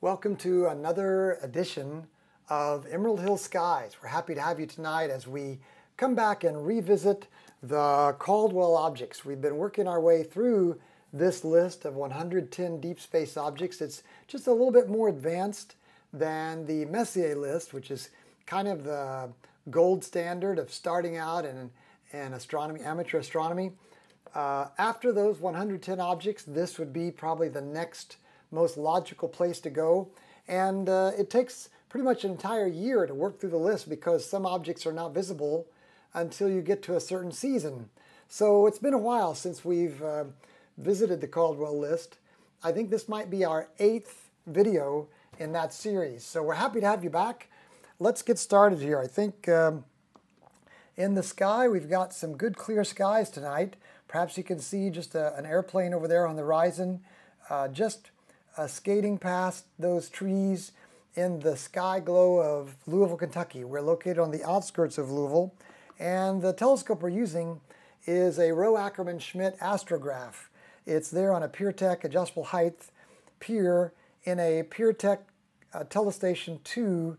Welcome to another edition of Emerald Hill Skies. We're happy to have you tonight as we come back and revisit the Caldwell objects. We've been working our way through this list of 110 deep space objects. It's just a little bit more advanced than the Messier list, which is kind of the gold standard of starting out in astronomy, amateur astronomy. After those 110 objects, this would be probably the next most logical place to go, and it takes pretty much an entire year to work through the list because some objects are not visible until you get to a certain season. So it's been a while since we've visited the Caldwell list. I think this might be our 8th video in that series, so we're happy to have you back. Let's get started here. I think in the sky we've got some good clear skies tonight. Perhaps you can see just an airplane over there on the horizon, just skating past those trees in the sky glow of Louisville, Kentucky. We're located on the outskirts of Louisville, and the telescope we're using is a Roe Ackerman Schmidt astrograph. It's there on a PureTech adjustable height pier in a PureTech Telestation 2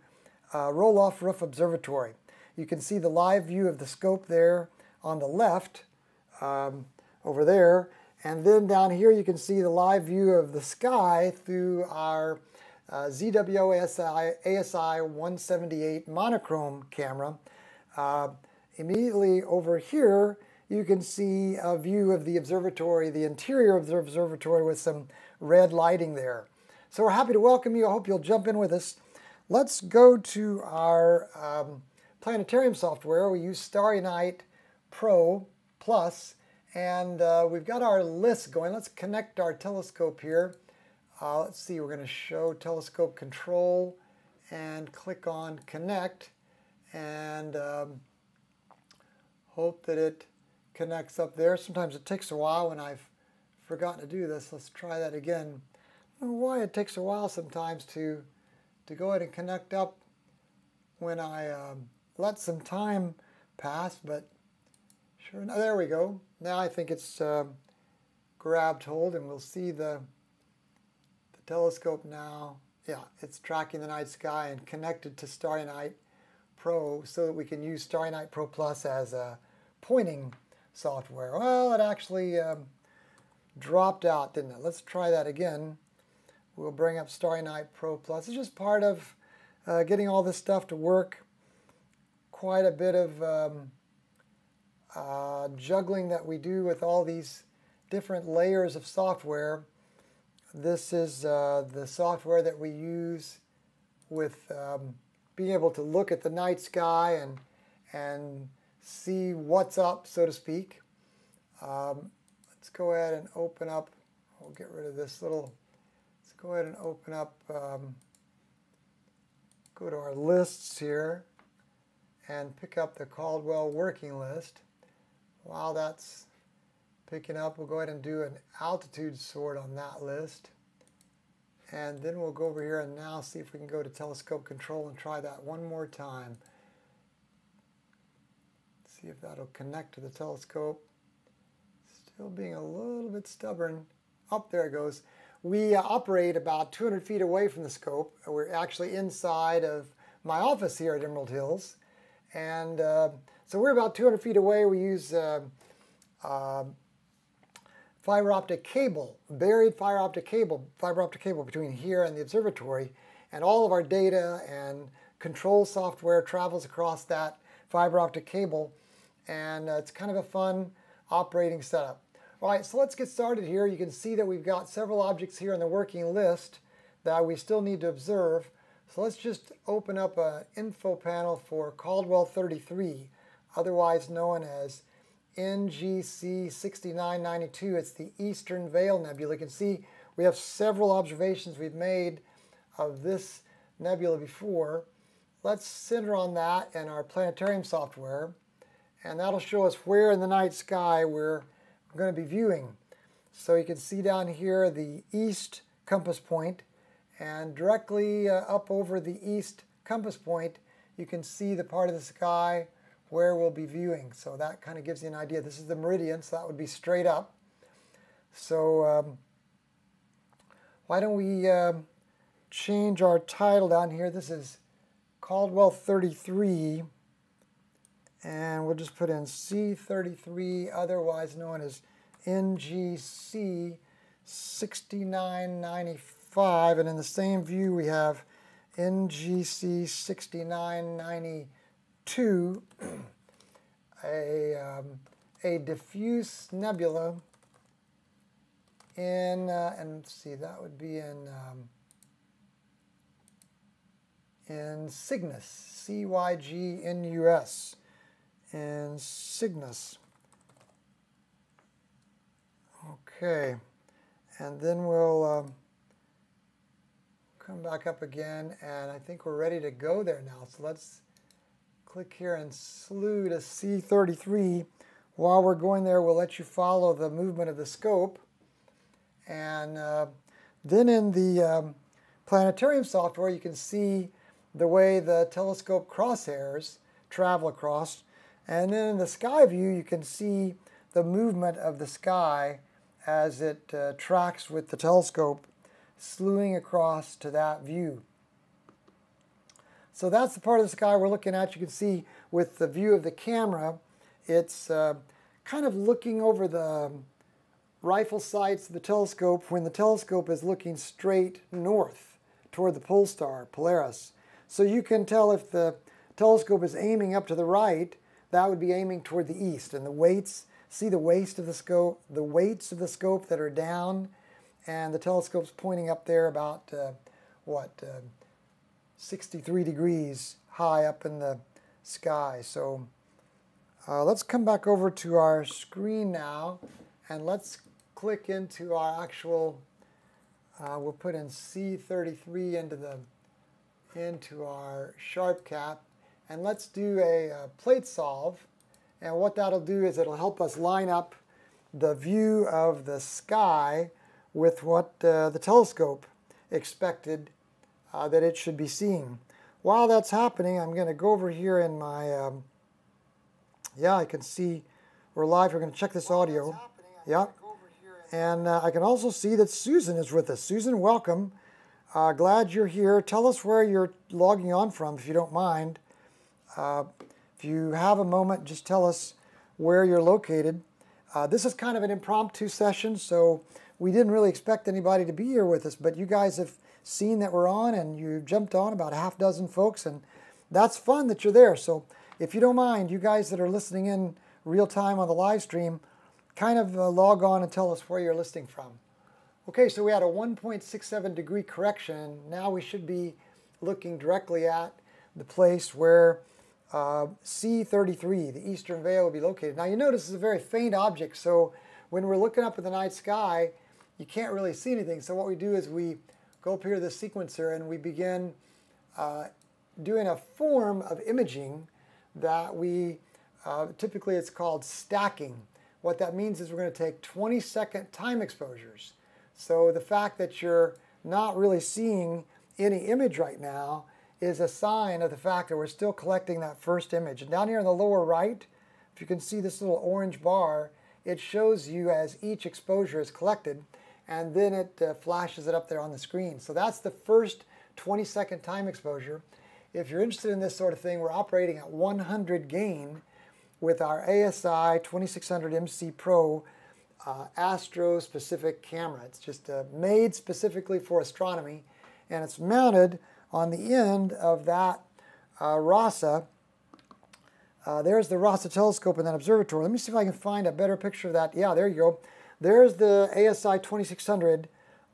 roll-off roof observatory. You can see the live view of the scope there on the left over there. And then down here you can see the live view of the sky through our ZWO ASI 178 monochrome camera. Immediately over here you can see a view of the observatory, the interior of the observatory with some red lighting there. So we're happy to welcome you. I hope you'll jump in with us. Let's go to our planetarium software. We use Starry Night Pro Plus. And we've got our list going. Let's connect our telescope here. Let's see, we're going to show telescope control and click on connect, and hope that it connects up there. Sometimes it takes a while when I've forgotten to do this. Let's try that again. I don't know why it takes a while sometimes to go ahead and connect up when I let some time pass, but sure enough, there we go. Now I think it's grabbed hold, and we'll see the telescope now. Yeah, it's tracking the night sky and connected to Starry Night Pro so that we can use Starry Night Pro Plus as a pointing software. Well, it actually dropped out, didn't it? Let's try that again. We'll bring up Starry Night Pro Plus. It's just part of getting all this stuff to work. Quite a bit of juggling that we do with all these different layers of software. This is the software that we use with being able to look at the night sky and see what's up, so to speak. Let's go ahead and open up. We'll get rid of this little. Let's go ahead and open up. Go to our lists here and pick up the Caldwell working list. While that's picking up, we'll go ahead and do an altitude sort on that list. And then we'll go over here and now see if we can go to telescope control and try that one more time. See if that'll connect to the telescope. Still being a little bit stubborn. Up there it goes. We operate about 200 feet away from the scope. We're actually inside of my office here at Emerald Hills. And so we're about 200 feet away. We use fiber optic cable, buried fiber optic cable between here and the observatory, and all of our data and control software travels across that fiber optic cable, and it's kind of a fun operating setup. All right, so let's get started here. You can see that we've got several objects here in the working list that we still need to observe. So let's just open up an info panel for Caldwell 33, otherwise known as NGC 6992, it's the Eastern Veil Nebula. You can see we have several observations we've made of this nebula before. Let's center on that in our planetarium software, and that'll show us where in the night sky we're going to be viewing. So you can see down here the east compass point, and directly up over the east compass point you can see the part of the sky where we'll be viewing. So that kind of gives you an idea. This is the meridian, so that would be straight up. So why don't we change our title down here. This is Caldwell 33, and we'll just put in C33, otherwise known as NGC 6995, and in the same view we have NGC 6992, a diffuse nebula in, and let's see, that would be in Cygnus, C-Y-G-N-U-S, in Cygnus. Okay, and then we'll come back up again, and I think we're ready to go there now. So let's click here and slew to C33. While we're going there, we'll let you follow the movement of the scope. And then in the planetarium software, you can see the way the telescope crosshairs travel across. And then in the sky view, you can see the movement of the sky as it tracks with the telescope, slewing across to that view. So that's the part of the sky we're looking at. You can see with the view of the camera, it's kind of looking over the rifle sights of the telescope when the telescope is looking straight north toward the pole star, Polaris. So you can tell if the telescope is aiming up to the right, that would be aiming toward the east. And the weights, see the waist of the scope, the weights of the scope that are down, and the telescope's pointing up there about, 63 degrees high up in the sky. So let's come back over to our screen now, and let's click into our actual, we'll put in C33 into our SharpCap, and let's do a plate solve. And what that'll do is it'll help us line up the view of the sky with what the telescope expected that it should be seeing. While that's happening, I'm going to go over here in my, yeah, I can see we're live. We're going to check this audio. Yeah. And I can also see that Susan is with us. Susan, welcome. Glad you're here. Tell us where you're logging on from, if you don't mind. If you have a moment, just tell us where you're located. This is kind of an impromptu session, so we didn't really expect anybody to be here with us, but you guys have seen that we're on, and you jumped on, about a half dozen folks, and that's fun that you're there. So if you don't mind, you guys that are listening in real time on the live stream, kind of log on and tell us where you're listening from. Okay, so we had a 1.67 degree correction. Now we should be looking directly at the place where C33, the Eastern Veil, will be located. Now you notice it's a very faint object, so when we're looking up at the night sky, you can't really see anything. So what we do is we go up here to the sequencer and we begin doing a form of imaging that we, typically it's called stacking. What that means is we're going to take 20-second time exposures. So the fact that you're not really seeing any image right now is a sign of the fact that we're still collecting that first image. And down here in the lower right, if you can see this little orange bar, it shows you as each exposure is collected, and then it flashes it up there on the screen. So that's the first 20-second time exposure. If you're interested in this sort of thing, we're operating at 100 gain with our ASI 2600 MC Pro astro-specific camera. It's just made specifically for astronomy, and it's mounted on the end of that RASA. There's the RASA telescope in that observatory. Let me see if I can find a better picture of that. Yeah, there you go. There's the ASI 2600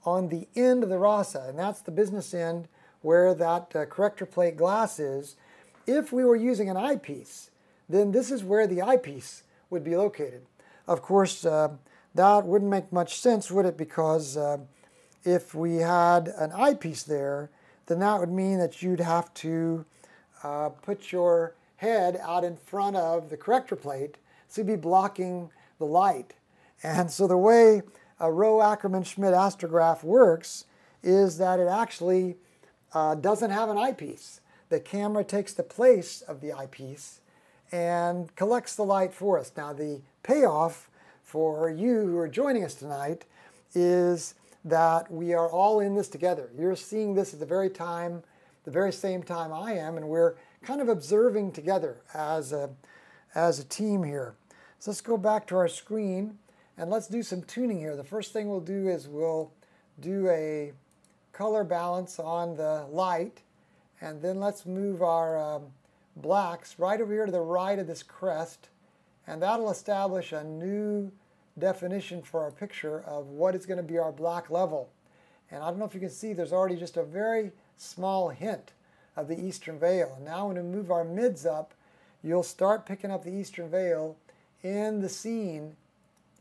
on the end of the RASA, and that's the business end where that corrector plate glass is. If we were using an eyepiece, then this is where the eyepiece would be located. Of course, that wouldn't make much sense, would it? Because if we had an eyepiece there, then that would mean that you'd have to put your head out in front of the corrector plate, so you'd be blocking the light. And so the way a Rowe-Ackerman-Schmidt astrograph works is that it actually doesn't have an eyepiece. The camera takes the place of the eyepiece and collects the light for us. Now the payoff for you who are joining us tonight is that we are all in this together. You're seeing this at the very same time I am, and we're kind of observing together as a team here. So let's go back to our screen and let's do some tuning here. The first thing we'll do is we'll do a color balance on the light, and then let's move our blacks right over here to the right of this crest, and that'll establish a new definition for our picture of what is going to be our black level. And I don't know if you can see, there's already just a very small hint of the Eastern Veil. And now when we move our mids up, you'll start picking up the Eastern Veil in the scene.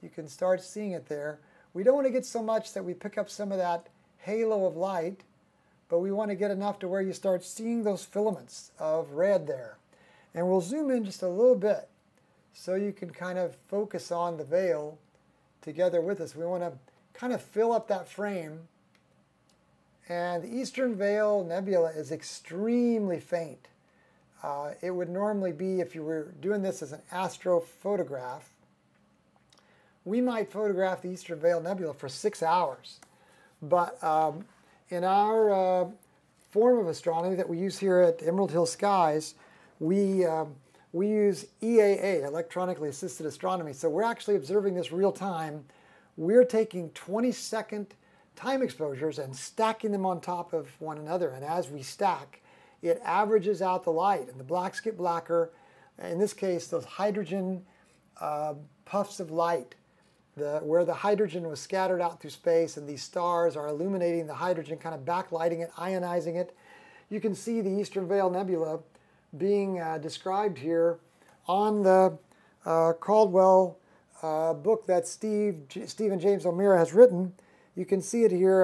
You can start seeing it there. We don't want to get so much that we pick up some of that halo of light, but we want to get enough to where you start seeing those filaments of red there. And we'll zoom in just a little bit so you can kind of focus on the veil together with us. We want to kind of fill up that frame. And the Eastern Veil Nebula is extremely faint. It would normally be, if you were doing this as an astrophotograph, we might photograph the Eastern Veil Nebula for 6 hours. But in our form of astronomy that we use here at Emerald Hill Skies, we use EAA, electronically assisted astronomy. So we're actually observing this real time. We're taking 20-second time exposures and stacking them on top of one another. And as we stack, it averages out the light, and the blacks get blacker. In this case, those hydrogen puffs of light, where the hydrogen was scattered out through space, and these stars are illuminating the hydrogen, kind of backlighting it, ionizing it. You can see the Eastern Veil Nebula being described here on the Caldwell book that Stephen James O'Meara has written. You can see it here,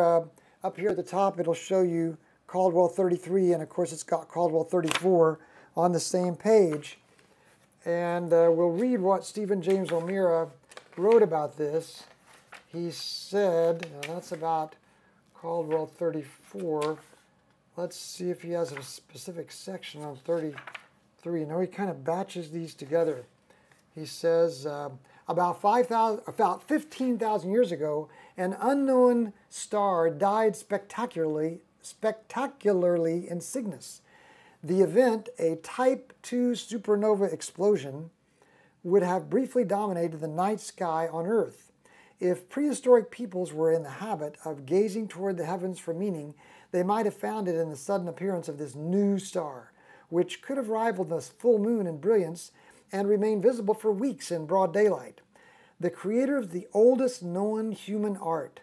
up here at the top. It'll show you Caldwell 33, and of course it's got Caldwell 34 on the same page. And we'll read what Stephen James O'Meara wrote about this. He said, now that's about Caldwell 34. Let's see if he has a specific section on 33. Now he kind of batches these together. He says, about 15,000 years ago, an unknown star died spectacularly in Cygnus. The event, a Type II supernova explosion, would have briefly dominated the night sky on Earth. If prehistoric peoples were in the habit of gazing toward the heavens for meaning, they might have found it in the sudden appearance of this new star, which could have rivaled the full moon in brilliance and remained visible for weeks in broad daylight. The creator of the oldest known human art,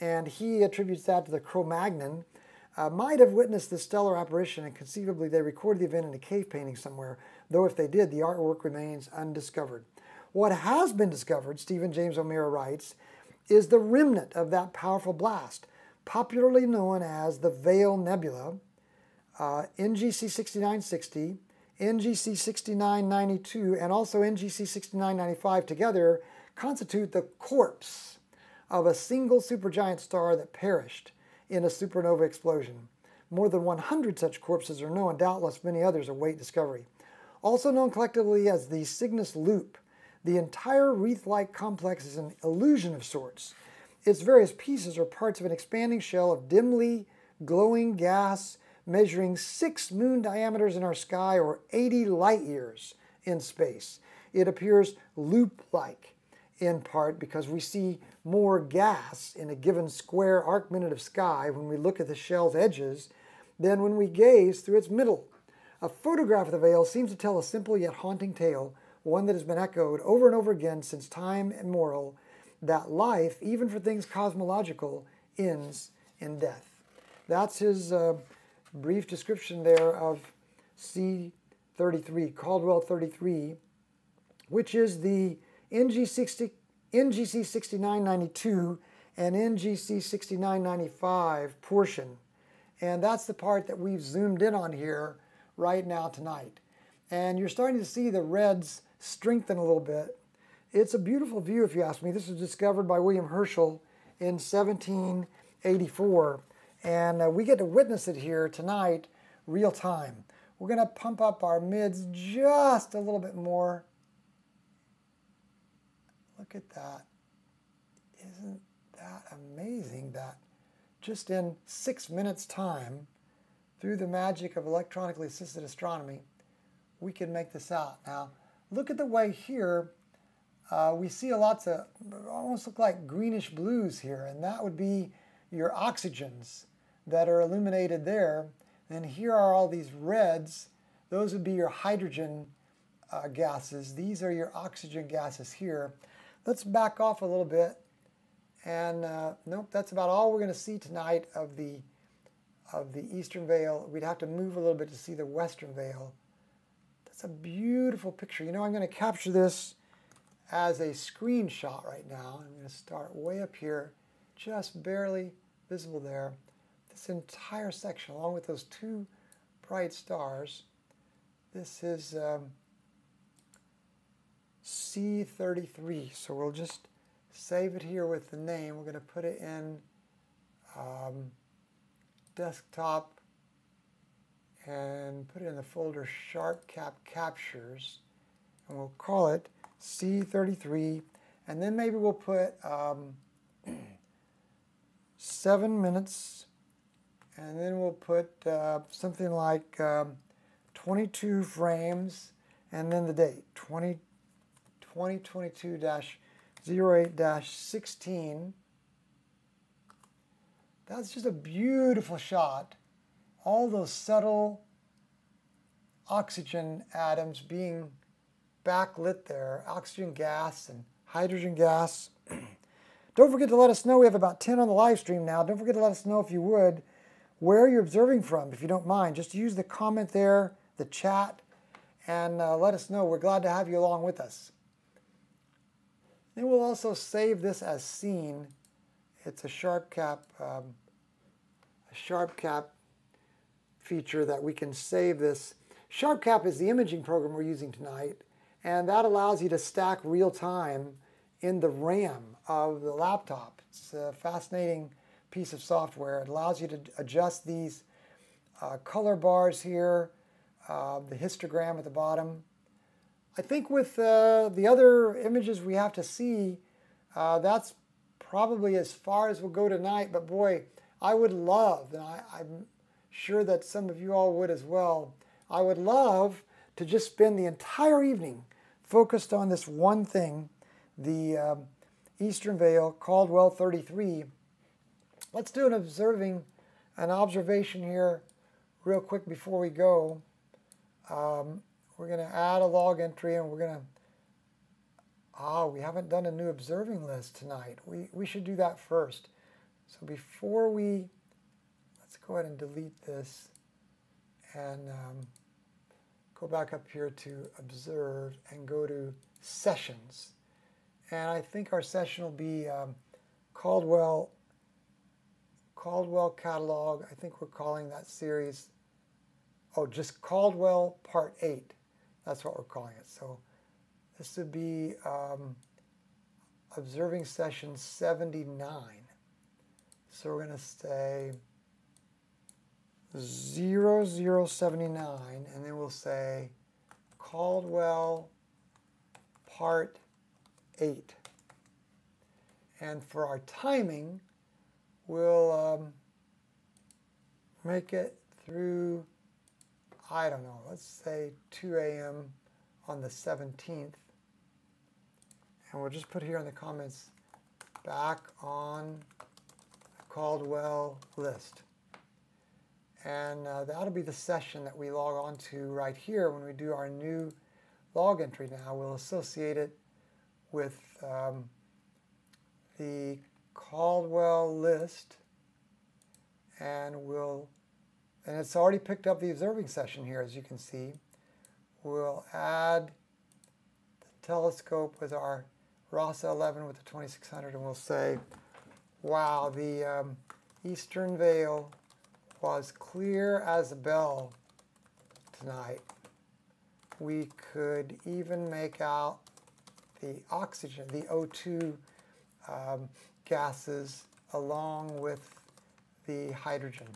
and he attributes that to the Cro-Magnon, might have witnessed this stellar apparition, and conceivably they recorded the event in a cave painting somewhere, though if they did, the artwork remains undiscovered. What has been discovered, Stephen James O'Meara writes, is the remnant of that powerful blast, popularly known as the Veil Nebula, NGC 6960, NGC 6992, and also NGC 6995 together constitute the corpse of a single supergiant star that perished in a supernova explosion. More than 100 such corpses are known, and doubtless many others await discovery. Also known collectively as the Cygnus Loop, the entire wreath-like complex is an illusion of sorts. Its various pieces are parts of an expanding shell of dimly glowing gas measuring 6 moon diameters in our sky, or 80 light years in space. It appears loop-like, in part because we see more gas in a given square arc minute of sky when we look at the shell's edges than when we gaze through its middle. A photograph of the veil seems to tell a simple yet haunting tale, one that has been echoed over and over again since time immemorial, that life, even for things cosmological, ends in death. That's his brief description there of C33, Caldwell 33, which is the NGC 6992 and NGC 6995 portion. And that's the part that we've zoomed in on here right now tonight. And you're starting to see the reds strengthen a little bit. It's a beautiful view, if you ask me. This was discovered by William Herschel in 1784. And we get to witness it here tonight, real time. We're going to pump up our mids just a little bit more. Look at that. Isn't that amazing that just in 6 minutes' time, through the magic of electronically assisted astronomy, we can make this out. Now, look at the way here. We see lots of, almost look like greenish blues here, and that would be your oxygens that are illuminated there. And here are all these reds. Those would be your hydrogen gases. These are your oxygen gases here. Let's back off a little bit. And nope, that's about all we're going to see tonight of the Eastern Veil. We'd have to move a little bit to see the Western Veil. That's a beautiful picture. You know, I'm going to capture this as a screenshot right now. I'm going to start way up here, just barely visible there. This entire section, along with those two bright stars. This is C33, so we'll just save it here with the name. We're going to put it in desktop and put it in the folder SharpCap Captures, and we'll call it C33, and then maybe we'll put 7 minutes, and then we'll put something like 22 frames, and then the date, 2022-08-16. That's just a beautiful shot. All those subtle oxygen atoms being backlit there, oxygen gas and hydrogen gas. Don't forget to let us know. We have about 10 on the live stream now. Don't forget to let us know, if you would, where you're observing from, if you don't mind. Just use the comment there, the chat, and let us know. We're glad to have you along with us. Then we'll also save this as scene. It's a SharpCap feature that we can save this. SharpCap is the imaging program we're using tonight, and that allows you to stack real time in the RAM of the laptop. It's a fascinating piece of software. It allows you to adjust these color bars here, the histogram at the bottom. I think with the other images we have to see, that's probably as far as we'll go tonight. But boy, I would love, and I'm sure that some of you all would as well, I would love to just spend the entire evening focused on this one thing, the Eastern Veil, Caldwell 33. Let's do an observation here real quick before we go. We're going to add a log entry, and we're going to, we haven't done a new observing list tonight. We should do that first. So before we, let's go ahead and delete this and go back up here to observe and go to sessions. And I think our session will be Caldwell Catalog. I think we're calling that series, just Caldwell Part 8. That's what we're calling it. So this would be observing session 79. So we're going to say 0079, and then we'll say Caldwell Part 8. And for our timing, we'll make it through, I don't know, let's say 2 a.m. on the 17th. And we'll just put here in the comments, back on the Caldwell list. And that'll be the session that we log on to right here when we do our new log entry now. We'll associate it with the Caldwell list, and it's already picked up the observing session here, as you can see. We'll add the telescope with our RASA 11 with the 2600, and we'll say, wow, the Eastern Veil was clear as a bell tonight. We could even make out the oxygen, the O2 gases, along with the hydrogen.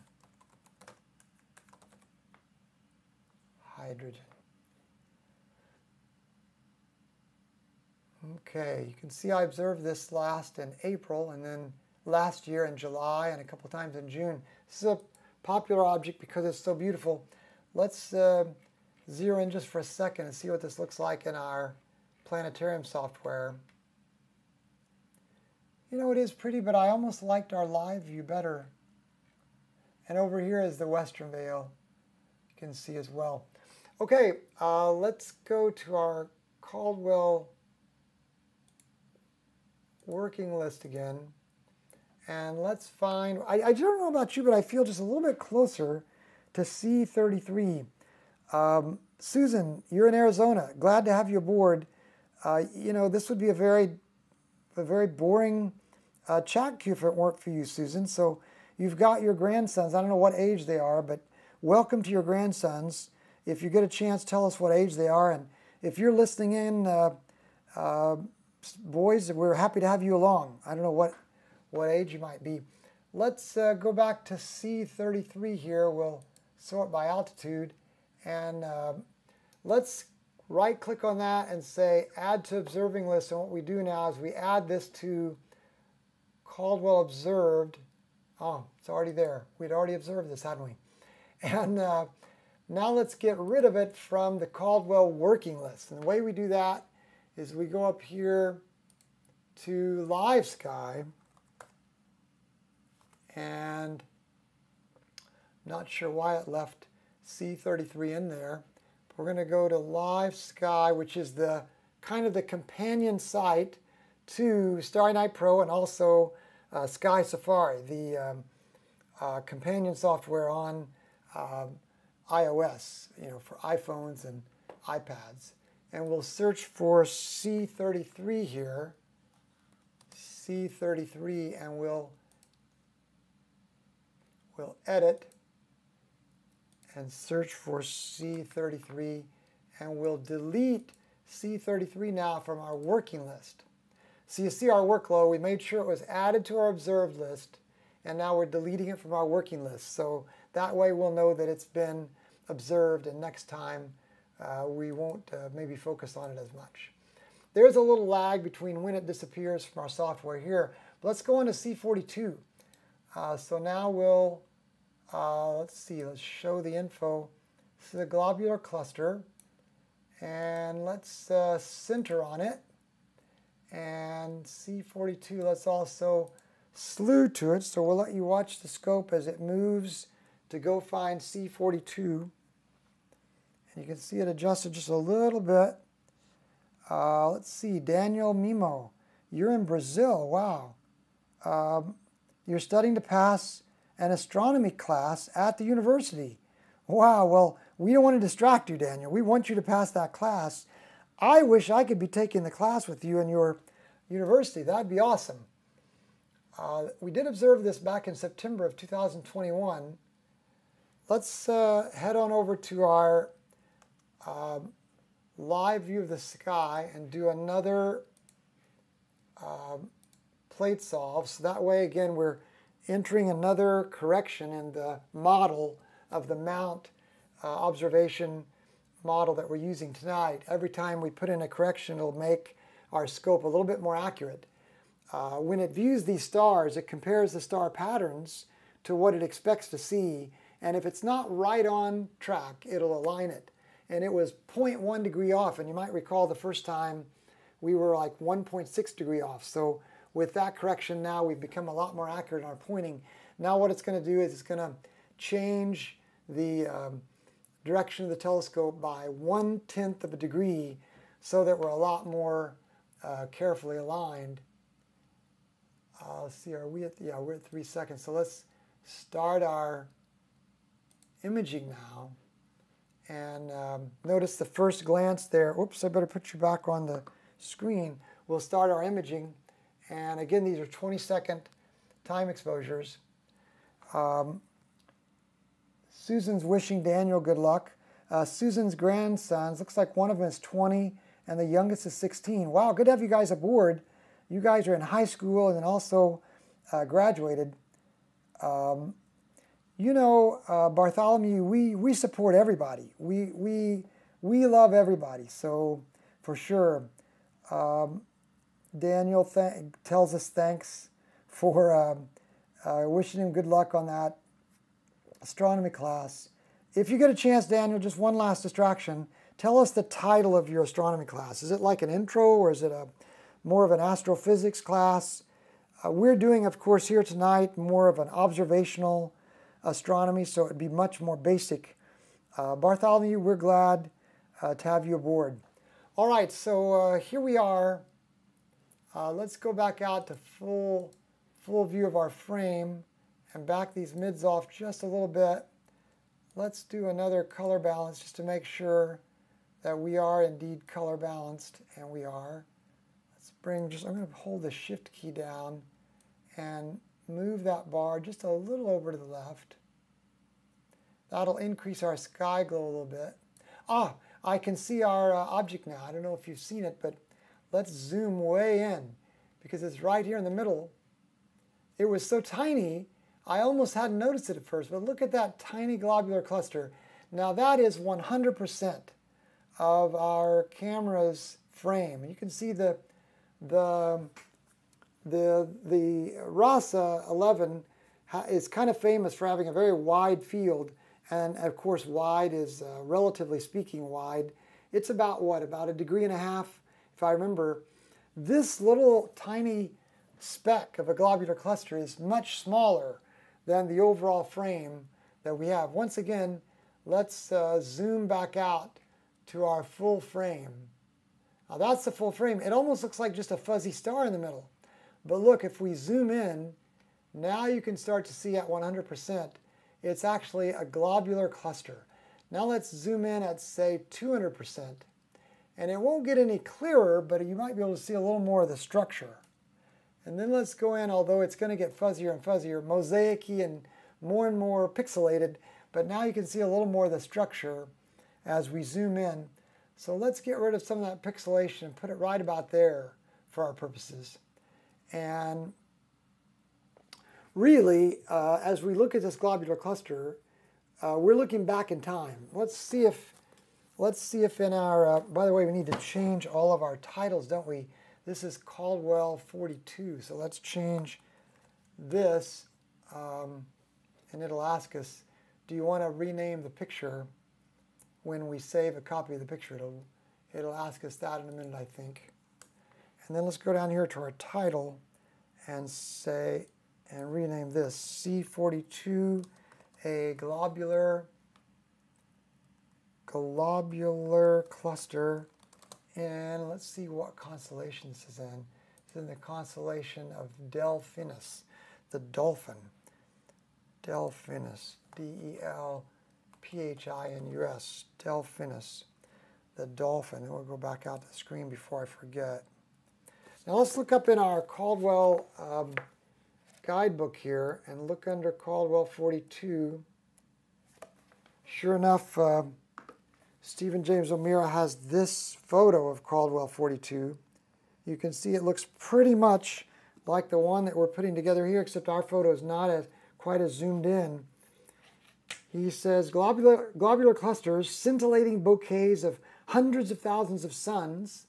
Okay, you can see I observed this last in April, and then last year in July and a couple times in June. This is a popular object because it's so beautiful. Let's zero in just for a second and see what this looks like in our planetarium software. You know, it is pretty, but I almost liked our live view better. And over here is the Western Veil. You can see as well. Okay, let's go to our Caldwell working list again. And let's find, I don't know about you, but I feel just a little bit closer to C33. Susan, you're in Arizona. Glad to have you aboard. You know, this would be a very boring chat queue if it weren't for you, Susan. So you've got your grandsons. I don't know what age they are, but welcome to your grandsons. If you get a chance, tell us what age they are. And if you're listening in, boys, we're happy to have you along. I don't know what age you might be. Let's go back to C33 here. We'll sort by altitude. And let's right-click on that and say Add to Observing List. And what we do now is we add this to Caldwell Observed. Oh, it's already there. We'd already observed this, hadn't we? And now let's get rid of it from the Caldwell Working List. And the way we do that is we go up here to Live Sky. And I'm not sure why it left C33 in there. We're going to go to Live Sky, which is the kind of the companion site to Starry Night Pro and also Sky Safari, the companion software on iOS, you know, for iPhones and iPads. And we'll search for C33 here, C33, and we'll edit and search for C33, and we'll delete C33 now from our working list. So you see our workload, we made sure it was added to our observed list, and now we're deleting it from our working list. So that way we'll know that it's been observed, and next time we won't maybe focus on it as much. There's a little lag between when it disappears from our software here. But let's go on to C42. So now we'll let's see, let's show the info. This is a globular cluster, and let's center on it. And C42, let's also slew to it, so we'll let you watch the scope as it moves to go find C42. And you can see it adjusted just a little bit. Let's see, Daniel Mimo, you're in Brazil, wow. You're studying to pass an astronomy class at the university. Wow, well, we don't want to distract you, Daniel. We want you to pass that class. I wish I could be taking the class with you in your university. That'd be awesome. We did observe this back in September of 2021. Let's head on over to our live view of the sky and do another plate solve. So that way, again, we're entering another correction in the model of the Mount observation model that we're using tonight. Every time we put in a correction, it'll make our scope a little bit more accurate. When it views these stars, it compares the star patterns to what it expects to see, and if it's not right on track, it'll align it. And it was 0.1 degree off, and you might recall the first time we were like 1.6 degree off. So with that correction now, we've become a lot more accurate on our pointing. Now what it's going to do is it's going to change the direction of the telescope by 1/10 of a degree so that we're a lot more carefully aligned. Let's see, are we at, yeah, we're at 3 seconds. So let's start our imaging now. And notice the first glance there. Oops, I better put you back on the screen. We'll start our imaging. And again, these are 20-second time exposures. Susan's wishing Daniel good luck. Susan's grandsons, looks like one of them is 20 and the youngest is 16. Wow, good to have you guys aboard. You guys are in high school and then also graduated. You know, Bartholomew, we support everybody. We love everybody, so for sure. Daniel tells us thanks for wishing him good luck on that astronomy class. If you get a chance, Daniel, just one last distraction. Tell us the title of your astronomy class. Is it like an intro, or is it a more of an astrophysics class? We're doing, of course, here tonight, more of an observational astronomy, so it'd be much more basic. Bartholomew, we're glad to have you aboard. All right, so here we are. Let's go back out to full view of our frame and back these mids off just a little bit. Let's do another color balance just to make sure that we are indeed color balanced, and we are. Let's bring just, I'm going to hold the shift key down and move that bar just a little over to the left. That'll increase our sky glow a little bit. Ah, I can see our object now. I don't know if you've seen it, but let's zoom way in because it's right here in the middle. It was so tiny, I almost hadn't noticed it at first, but look at that tiny globular cluster. Now that is 100% of our camera's frame. You can see the RASA 11 is kind of famous for having a very wide field, and of course wide is, relatively speaking, wide. It's about what, about 1.5 degrees, if I remember. This little tiny speck of a globular cluster is much smaller than the overall frame that we have. Once again, let's zoom back out to our full frame. Now that's the full frame. It almost looks like just a fuzzy star in the middle. But look, if we zoom in, now you can start to see at 100%, it's actually a globular cluster. Now let's zoom in at, say, 200%. And it won't get any clearer, but you might be able to see a little more of the structure. And then let's go in, although it's going to get fuzzier and fuzzier, mosaic-y and more pixelated, but now you can see a little more of the structure as we zoom in. So let's get rid of some of that pixelation and put it right about there for our purposes. And really, as we look at this globular cluster, we're looking back in time. Let's see if in our, by the way, we need to change all of our titles, don't we? This is Caldwell 42, so let's change this, and it'll ask us, do you want to rename the picture when we save a copy of the picture? It'll ask us that in a minute, I think. And then let's go down here to our title and say, and rename this, C42, a globular cluster. And let's see what constellation this is in. It's in the constellation of Delphinus, the dolphin. Delphinus, D-E-L-P-H-I-N-U-S, Delphinus, the dolphin. And we'll go back out to the screen before I forget. Now let's look up in our Caldwell guidebook here and look under Caldwell 42. Sure enough, Stephen James O'Meara has this photo of Caldwell 42. You can see it looks pretty much like the one that we're putting together here, except our photo is not quite as zoomed in. He says, globular clusters, scintillating bouquets of hundreds of thousands of suns,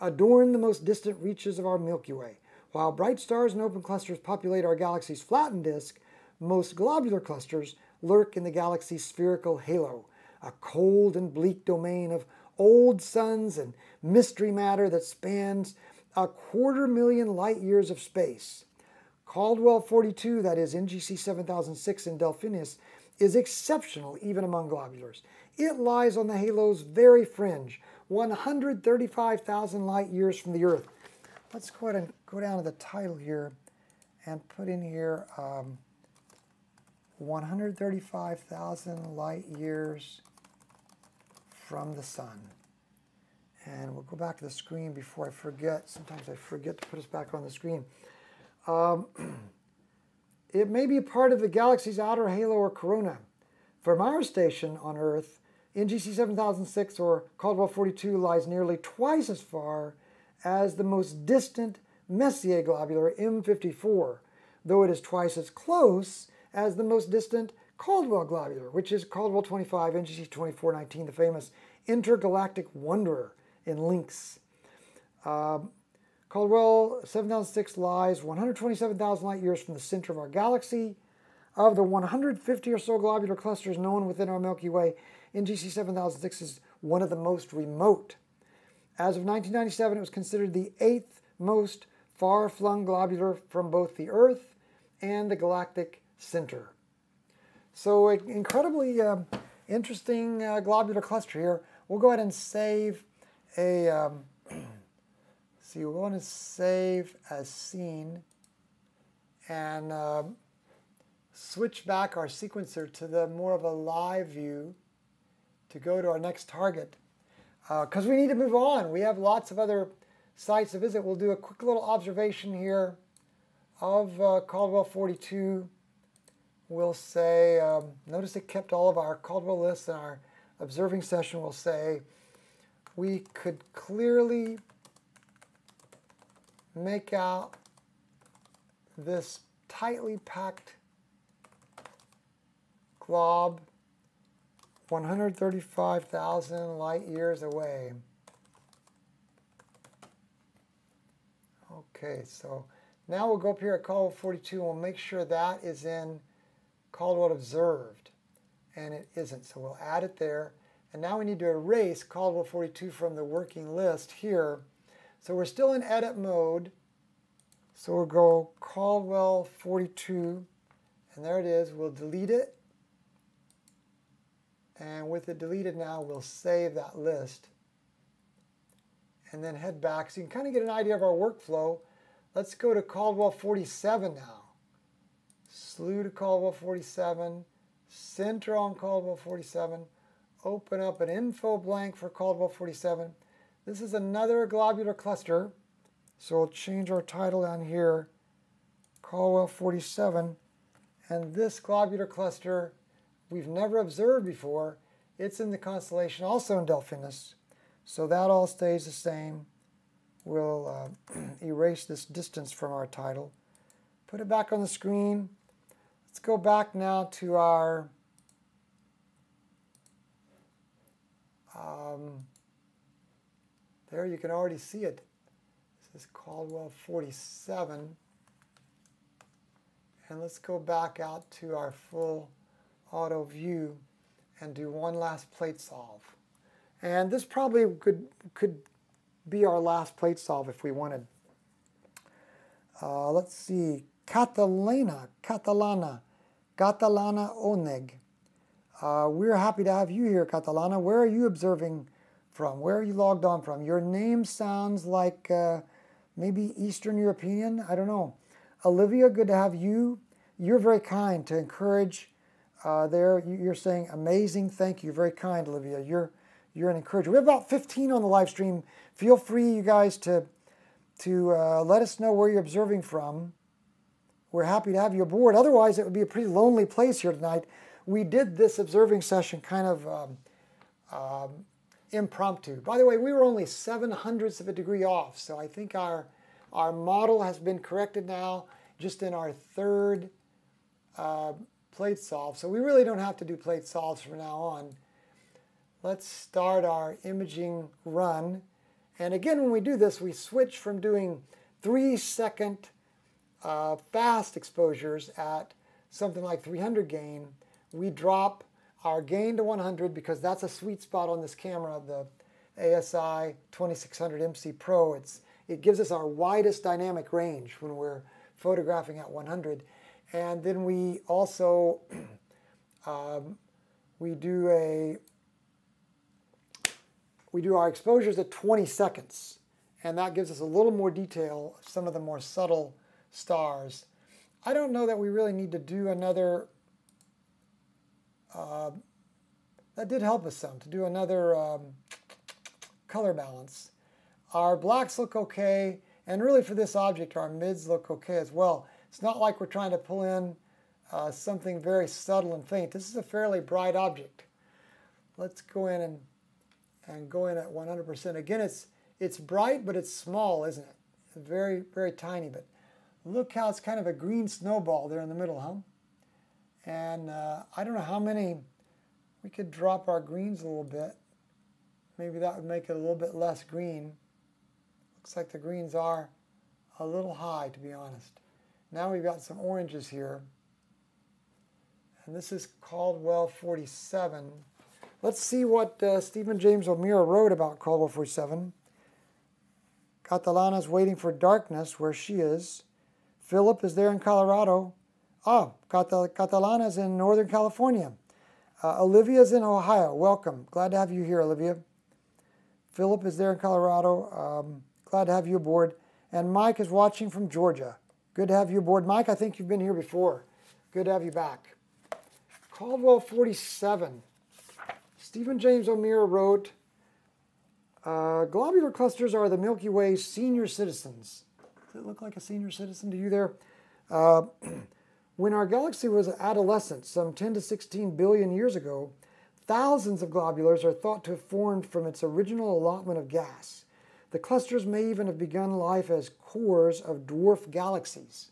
adorn the most distant reaches of our Milky Way. While bright stars and open clusters populate our galaxy's flattened disk, most globular clusters lurk in the galaxy's spherical halo, a cold and bleak domain of old suns and mystery matter that spans 250,000 light years of space. Caldwell 42, that is NGC 7006 in Delphinus, is exceptional even among globulars. It lies on the halo's very fringe, 135,000 light years from the Earth. Let's go ahead and go down to the title here and put in here 135,000 light years from the sun. And we'll go back to the screen before I forget. Sometimes I forget to put us back on the screen. It may be part of the galaxy's outer halo or corona. From our station on Earth, NGC 7006 or Caldwell 42 lies nearly twice as far as the most distant Messier globular M54, though it is twice as close as the most distant Caldwell globular, which is Caldwell 25, NGC 2419, the famous intergalactic wanderer in Lynx. Caldwell 7006 lies 127,000 light years from the center of our galaxy. Of the 150 or so globular clusters known within our Milky Way, NGC 7006 is one of the most remote. As of 1997, it was considered the 8th most far-flung globular from both the Earth and the galactic center. So an incredibly interesting globular cluster here. We'll go ahead and save a we'll go ahead and save a scene and switch back our sequencer to the more of a live view to go to our next target, because we need to move on. We have lots of other sites to visit. We'll do a quick little observation here of Caldwell 42. We'll say, notice it kept all of our Caldwell lists in our observing session. We'll say we could clearly make out this tightly packed glob 135,000 light years away. Okay, so now we'll go up here at Caldwell 42 and we'll make sure that is in Caldwell Observed, and it isn't, so we'll add it there. And now we need to erase Caldwell 42 from the working list here. So we're still in edit mode, so we'll go Caldwell 42, and there it is. We'll delete it, and with it deleted now, we'll save that list and then head back. So you can kind of get an idea of our workflow. Let's go to Caldwell 47 now. Slew to Caldwell 47, center on Caldwell 47, open up an info blank for Caldwell 47. This is another globular cluster, so we'll change our title down here, Caldwell 47, and this globular cluster we've never observed before. It's in the constellation, also in Delphinus, so that all stays the same. We'll erase this distance from our title, put it back on the screen. Let's go back now to our there you can already see it. This is Caldwell 47. And let's go back out to our full auto view and do one last plate solve. And this probably could be our last plate solve if we wanted. Let's see, Catalana Oneg. We're happy to have you here, Catalana. Where are you observing from? Where are you logged on from? Your name sounds like maybe Eastern European. I don't know. Olivia, good to have you. You're very kind to encourage. You're saying amazing. Thank you. Very kind, Olivia. You're an encourager. We have about 15 on the live stream. Feel free, you guys, to let us know where you're observing from. We're happy to have you aboard. Otherwise, it would be a pretty lonely place here tonight. We did this observing session kind of impromptu. By the way, we were only 0.07 of a degree off, so I think our model has been corrected now, just in our third plate solve. So we really don't have to do plate solves from now on. Let's start our imaging run. And again, when we do this, we switch from doing 3-second fast exposures at something like 300 gain. We drop our gain to 100 because that's a sweet spot on this camera, the ASI 2600 MC Pro. It gives us our widest dynamic range when we're photographing at 100. And then we also we do our exposures at 20 seconds. And that gives us a little more detail, some of the more subtle stars. I don't know that we really need to do another that did help us some, to do another color balance. Our blacks look okay, and really for this object, our mids look okay as well. It's not like we're trying to pull in something very subtle and faint. This is a fairly bright object. Let's go in and go in at 100%. Again, it's bright, but it's small, isn't it? It's very, very tiny, but look how it's kind of a green snowball there in the middle, huh? And I don't know how many, we could drop our greens a little bit. Maybe that would make it a little bit less green. Looks like the greens are a little high, to be honest. Now we've got some oranges here. And this is Caldwell 47. Let's see what Stephen James O'Meara wrote about Caldwell 47. Catalana's waiting for darkness where she is. Philip is there in Colorado. Ah, Catalana's in Northern California. Olivia's in Ohio. Welcome. Glad to have you here, Olivia. Philip is there in Colorado. Glad to have you aboard. And Mike is watching from Georgia. Good to have you aboard. Mike, I think you've been here before. Good to have you back. Caldwell 47. Stephen James O'Meara wrote, globular clusters are the Milky Way's senior citizens. Does it look like a senior citizen to you there? When our galaxy was adolescent, some 10 to 16 billion years ago, thousands of globulars are thought to have formed from its original allotment of gas. The clusters may even have begun life as cores of dwarf galaxies.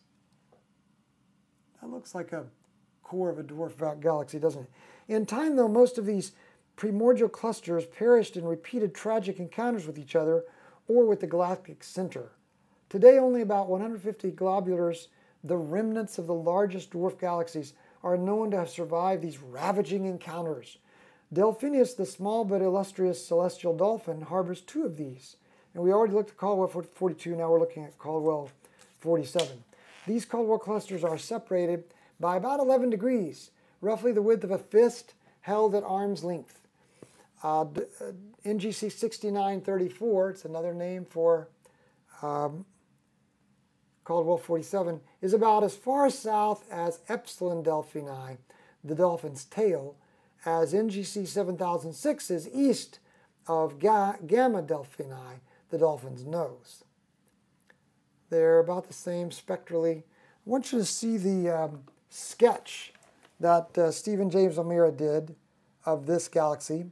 That looks like a core of a dwarf galaxy, doesn't it? In time, though, most of these primordial clusters perished in repeated tragic encounters with each other or with the galactic center. Today, only about 150 globulars, the remnants of the largest dwarf galaxies, are known to have survived these ravaging encounters. Delphinus, the small but illustrious celestial dolphin, harbors two of these. And we already looked at Caldwell 42, now we're looking at Caldwell 47. These Caldwell clusters are separated by about 11 degrees, roughly the width of a fist held at arm's length. NGC 6934, it's another name for Caldwell 47, is about as far south as Epsilon Delphini, the dolphin's tail, as NGC 7006 is east of Gamma Delphini, the dolphin's nose. They're about the same spectrally. I want you to see the sketch that Stephen James O'Meara did of this galaxy.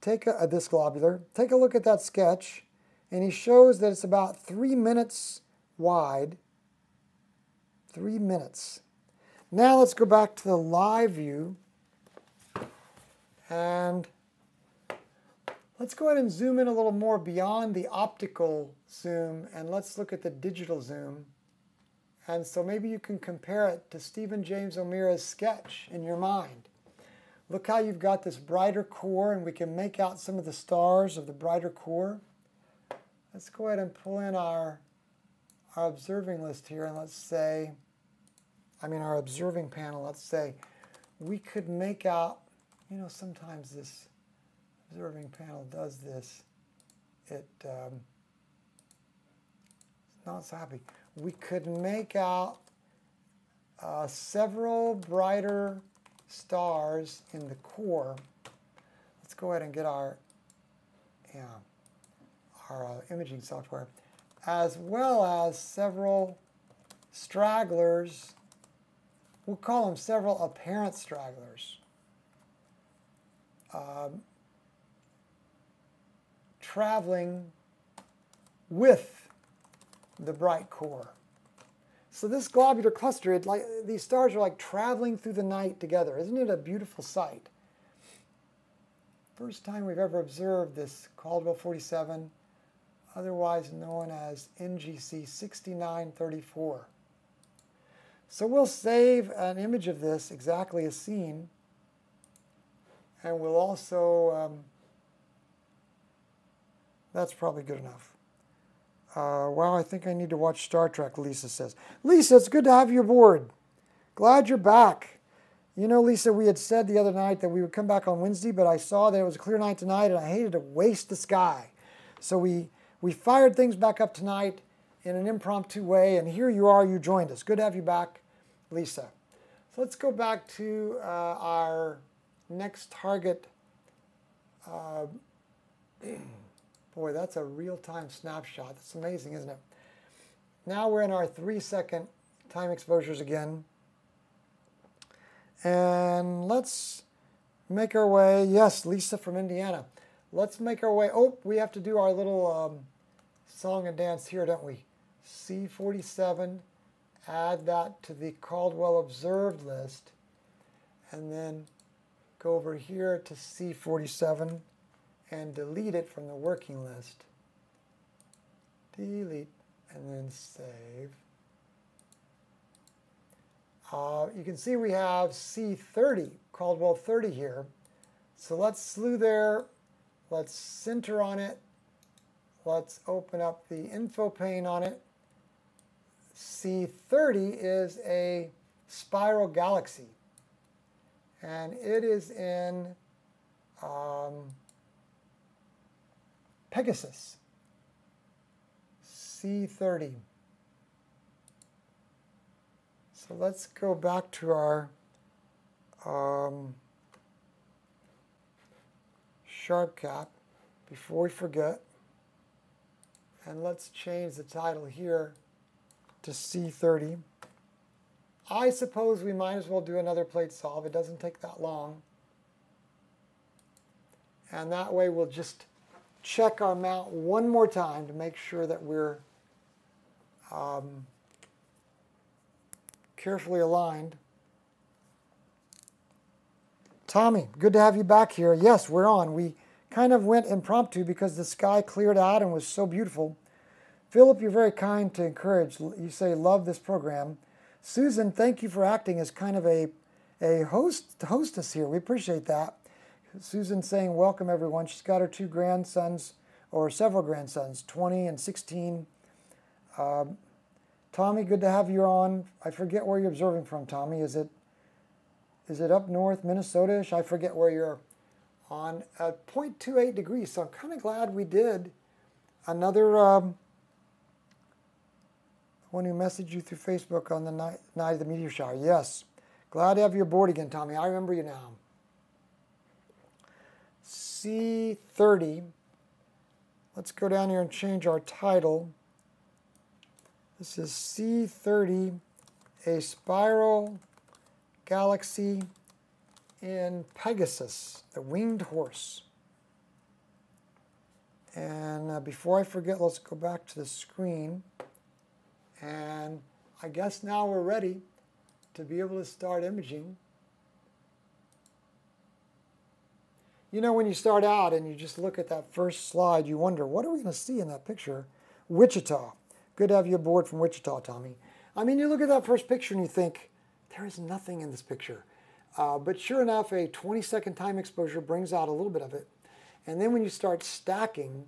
Take a, this globular. Take a look at that sketch, and he shows that it's about 3 minutes wide. 3 minutes. Now let's go back to the live view, and let's go ahead and zoom in a little more beyond the optical zoom, and let's look at the digital zoom. And so maybe you can compare it to Stephen James O'Meara's sketch in your mind. Look how you've got this brighter core, and we can make out some of the stars of the brighter core. Let's go ahead and pull in our observing list here, and let's say, I mean our observing panel, let's say, we could make out, you know, sometimes this observing panel does this. It's not so happy. We could make out several brighter stars in the core. Let's go ahead and get our imaging software, as well as several stragglers. We'll call them several apparent stragglers. Traveling with the bright core. So this globular cluster, these stars are like traveling through the night together. Isn't it a beautiful sight? First time we've ever observed this Caldwell 47, otherwise known as NGC 6934. So we'll save an image of this exactly as seen, and we'll also, that's probably good enough. Wow, I think I need to watch Star Trek, Lisa says. Lisa, it's good to have you aboard. Glad you're back. You know, Lisa, we had said the other night that we would come back on Wednesday, but I saw that it was a clear night tonight, and I hated to waste the sky. So we fired things back up tonight in an impromptu way, and here you are, you joined us. Good to have you back, Lisa. So let's go back to our next target. Boy, that's a real-time snapshot. That's amazing, isn't it? Now we're in our 3-second time exposures again. And let's make our way, yes, Lisa from Indiana. Let's make our way, oh, we have to do our little song and dance here, don't we? C47, add that to the Caldwell observed list. And then go over here to C47. And delete it from the working list. Delete. and then save. You can see we have C30, Caldwell 30 here. So let's slew there, let's center on it, let's open up the info pane on it. C30 is a spiral galaxy, and it is in Pegasus. C30. So let's go back to our SharpCap before we forget, and let's change the title here to C30. I suppose we might as well do another plate solve. It doesn't take that long. And that way we'll just check our mount one more time to make sure that we're carefully aligned. Tommy, good to have you back here. Yes, we're on. We kind of went impromptu because the sky cleared out and was so beautiful. Philip, you're very kind to encourage. You say, love this program. Susan, thank you for acting as kind of a hostess here. We appreciate that. Susan saying, welcome everyone. She's got her two grandsons, or several grandsons, 20 and 16. Tommy, good to have you on. I forget where you're observing from, Tommy. Is it up north, Minnesota-ish? I forget where you're on at 0.28 degrees. So I'm kind of glad we did another one who messaged you through Facebook on the night of the meteor shower. Yes, glad to have you aboard again, Tommy. I remember you now. C30. Let's go down here and change our title. This is C30, a spiral galaxy in Pegasus, the winged horse. And before I forget, let's go back to the screen. And I guess now we're ready to be able to start imaging. You know, when you start out and you just look at that first slide, you wonder, what are we going to see in that picture? Wichita. Good to have you aboard from Wichita, Tommy. I mean, you look at that first picture and you think, there is nothing in this picture. But sure enough, a 20-second time exposure brings out a little bit of it. And then when you start stacking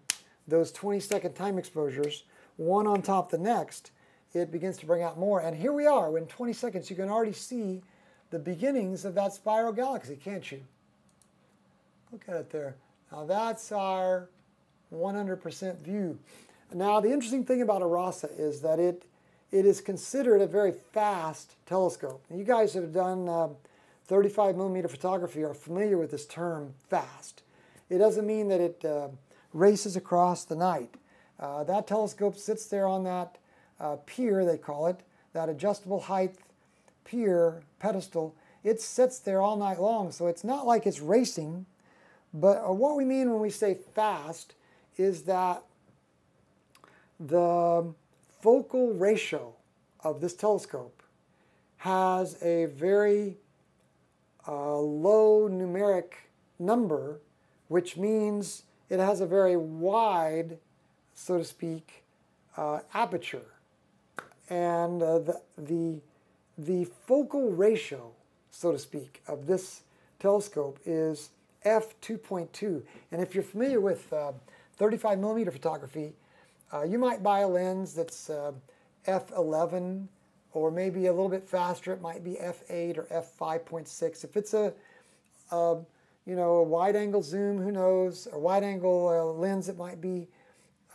those 20-second time exposures, one on top of the next, it begins to bring out more. And here we are. In 20 seconds, you can already see the beginnings of that spiral galaxy, can't you? Look at it there. Now that's our 100% view. Now the interesting thing about RASA is that it is considered a very fast telescope. And you guys have done 35 millimeter photography are familiar with this term, fast. It doesn't mean that it races across the night. That telescope sits there on that pier, they call it, that adjustable height pier pedestal. It sits there all night long, so it's not like it's racing. But what we mean when we say fast is that the focal ratio of this telescope has a very low numeric number, which means it has a very wide, so to speak, aperture. And the focal ratio, so to speak, of this telescope is f/2.2. And if you're familiar with 35 millimeter photography, you might buy a lens that's f/11, or maybe a little bit faster. It might be f/8 or f/5.6. If it's a you know, a wide angle zoom, who knows? A wide angle lens, it might be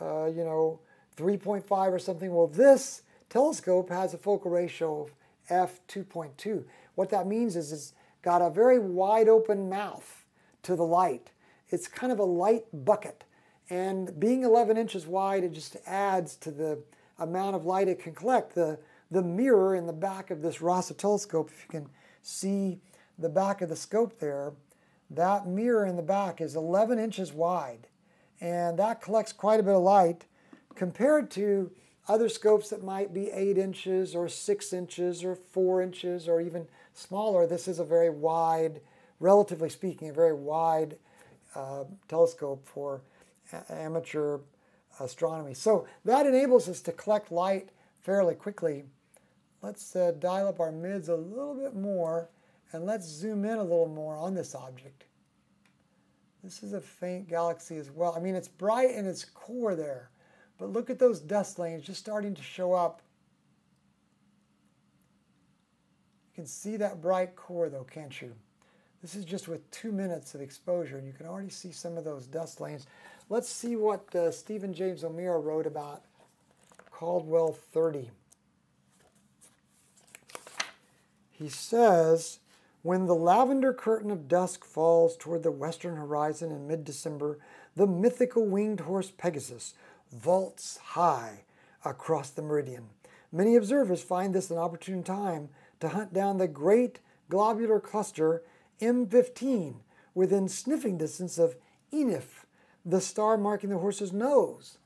you know, 3.5 or something. Well, this telescope has a focal ratio of f/2.2. What that means is it's got a very wide open mouth to the light. It's kind of a light bucket. And being 11 inches wide, it just adds to the amount of light it can collect. The mirror in the back of this RASA telescope, if you can see the back of the scope there, that mirror in the back is 11 inches wide. And that collects quite a bit of light compared to other scopes that might be 8 inches or 6 inches or 4 inches or even smaller. This is a very wide, relatively speaking, a very wide telescope for amateur astronomy. So that enables us to collect light fairly quickly. Let's dial up our mids a little bit more, and let's zoom in a little more on this object. This is a faint galaxy as well. I mean, it's bright in its core there, but look at those dust lanes just starting to show up. You can see that bright core though, can't you? This is just with 2 minutes of exposure, and you can already see some of those dust lanes. Let's see what Stephen James O'Meara wrote about Caldwell 30. He says, when the lavender curtain of dusk falls toward the western horizon in mid-December, the mythical winged horse Pegasus vaults high across the meridian. Many observers find this an opportune time to hunt down the great globular cluster M15 within sniffing distance of Enif, the star marking the horse's nose,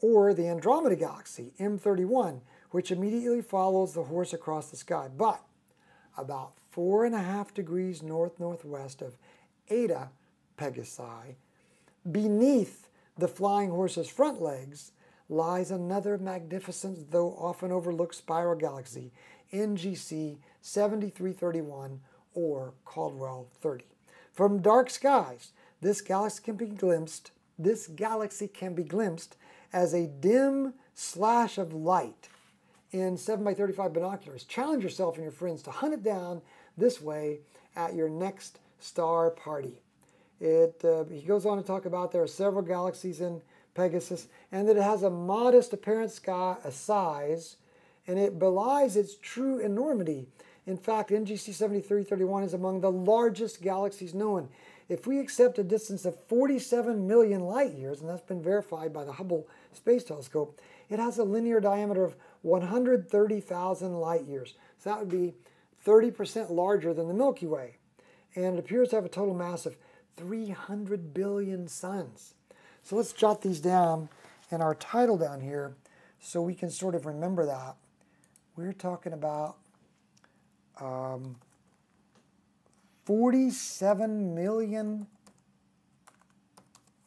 or the Andromeda Galaxy, M31, which immediately follows the horse across the sky. But about 4.5 degrees north-northwest of Eta Pegasi, beneath the flying horse's front legs, lies another magnificent, though often overlooked, spiral galaxy, NGC 7331, or Caldwell 30. From dark skies, this galaxy can be glimpsed as a dim slash of light in 7x35 binoculars. Challenge yourself and your friends to hunt it down this way at your next star party. He goes on to talk about there are several galaxies in Pegasus, and that it has a modest apparent size, and it belies its true enormity. In fact, NGC 7331 is among the largest galaxies known. If we accept a distance of 47 million light years, and that's been verified by the Hubble Space Telescope, it has a linear diameter of 130,000 light years. So that would be 30% larger than the Milky Way. And it appears to have a total mass of 300 billion suns. So let's jot these down in our title down here so we can sort of remember that. We're talking about 47 million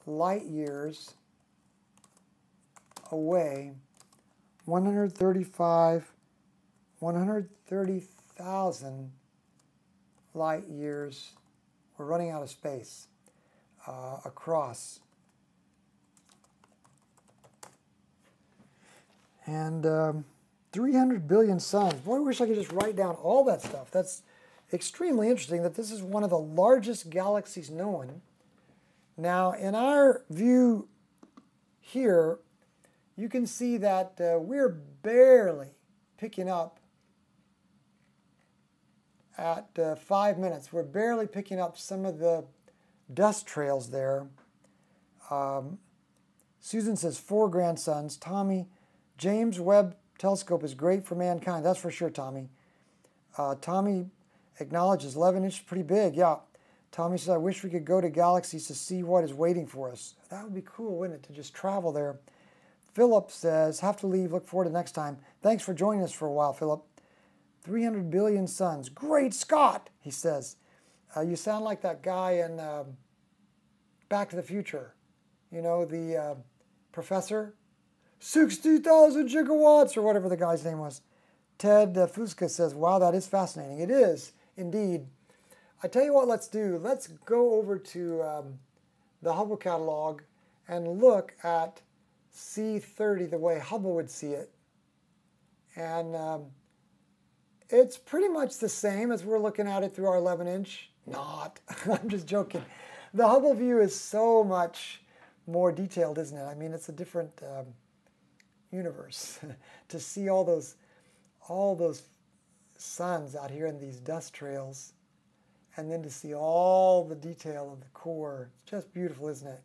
light years away, 130,000 light years, we're running out of space across. And 300 billion suns. Boy, I wish I could just write down all that stuff. That's extremely interesting that this is one of the largest galaxies known. Now, in our view here, you can see that we're barely picking up at 5 minutes. We're barely picking up some of the dust trails there. Susan says, 4 grandsons. Tommy, James Webb Telescope is great for mankind. That's for sure, Tommy. Tommy acknowledges 11 inches is pretty big. Yeah. Tommy says, I wish we could go to galaxies to see what is waiting for us. That would be cool, wouldn't it, to just travel there. Philip says, have to leave. Look forward to next time. Thanks for joining us for a while, Philip. 300 billion suns. Great Scott, he says. You sound like that guy in Back to the Future. You know, the professor. 60,000 gigawatts, or whatever the guy's name was. Ted Fusca says, wow, that is fascinating. It is, indeed. I tell you what let's do. Let's go over to the Hubble catalog and look at C30 the way Hubble would see it. And it's pretty much the same as we're looking at it through our 11-inch. Not. I'm just joking. The Hubble view is so much more detailed, isn't it? I mean, it's a different... universe to see all those suns out here in these dust trails, and then to see all the detail of the core. It's just beautiful, isn't it?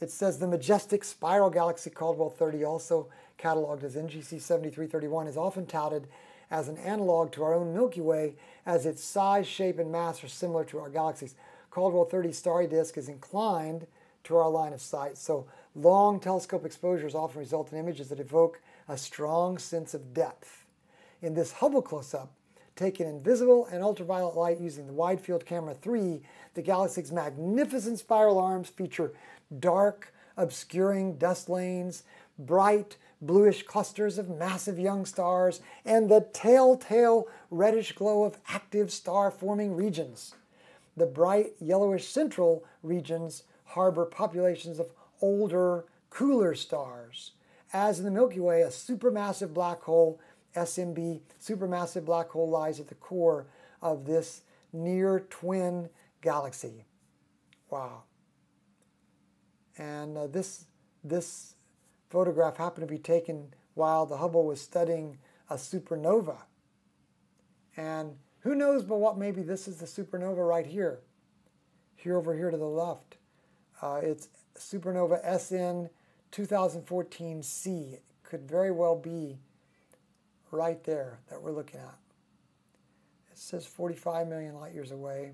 It says the majestic spiral galaxy Caldwell 30, also cataloged as NGC 7331, is often touted as an analog to our own Milky Way, as its size, shape, and mass are similar to our galaxies. Caldwell 30's starry disk is inclined to our line of sight, so long telescope exposures often result in images that evoke a strong sense of depth. In this Hubble close-up, taken in visible and ultraviolet light using the Wide Field Camera 3, the galaxy's magnificent spiral arms feature dark, obscuring dust lanes, bright bluish clusters of massive young stars, and the telltale reddish glow of active star-forming regions. The bright yellowish central regions harbor populations of older, cooler stars. As in the Milky Way, a supermassive black hole, SMB, supermassive black hole, lies at the core of this near-twin galaxy. Wow. And this photograph happened to be taken while the Hubble was studying a supernova. And who knows but what maybe this is the supernova right here. Here over here to the left. It's supernova SN 2014C. It could very well be right there that we're looking at. It says 45 million light years away.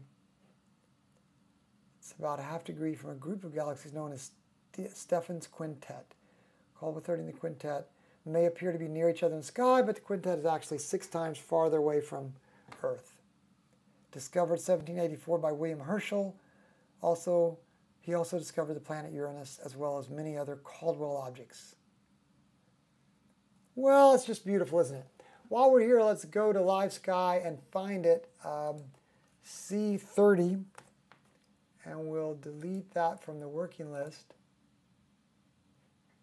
It's about a half degree from a group of galaxies known as Stephan's Quintet. Caldwell 30 and the Quintet may appear to be near each other in the sky, but the Quintet is actually 6 times farther away from Earth. Discovered 1784 by William Herschel. He also discovered the planet Uranus, as well as many other Caldwell objects. Well, it's just beautiful, isn't it? While we're here, let's go to Live Sky and find it, C30, and we'll delete that from the working list.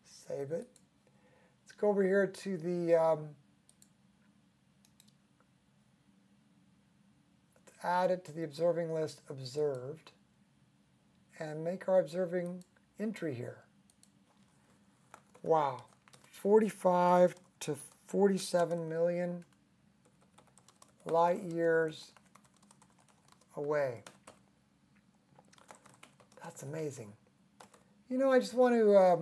Save it. Let's go over here to the let's add it to the observing list, observed, and make our observing entry here. Wow, 45 to 47 million light years away. That's amazing. You know, I just want to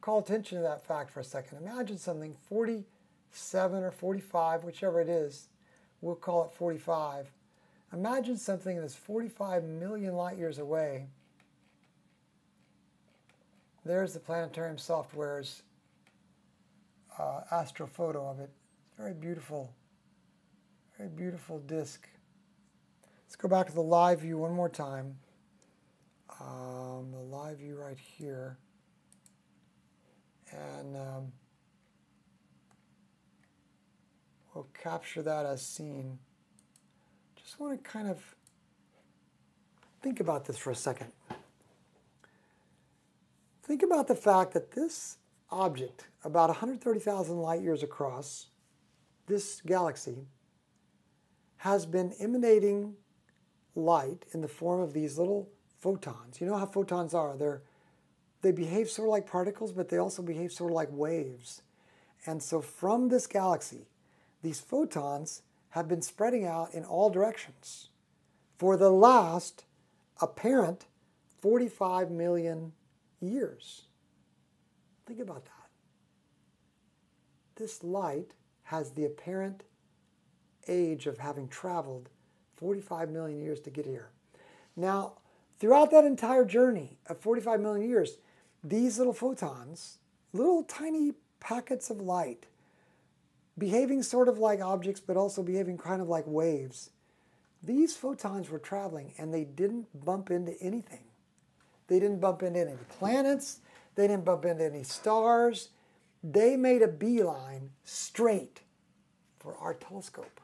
call attention to that fact for a second. Imagine something 47 or 45, whichever it is, we'll call it 45. Imagine something that's 45 million light years away. There's the planetarium software's astrophoto of it. Very beautiful disk. Let's go back to the live view one more time. The live view right here. And we'll capture that as seen. Just want to kind of think about this for a second. Think about the fact that this object, about 130,000 light years across, this galaxy, has been emanating light in the form of these little photons. You know how photons are. They behave sort of like particles, but they also behave sort of like waves. And so from this galaxy, these photons have been spreading out in all directions for the last apparent 45 million years. Think about that. This light has the apparent age of having traveled 45 million years to get here. Now, throughout that entire journey of 45 million years, these little photons, little tiny packets of light, behaving sort of like objects, but also behaving kind of like waves. These photons were traveling, and they didn't bump into anything. They didn't bump into any planets. They didn't bump into any stars. They made a beeline straight for our telescope.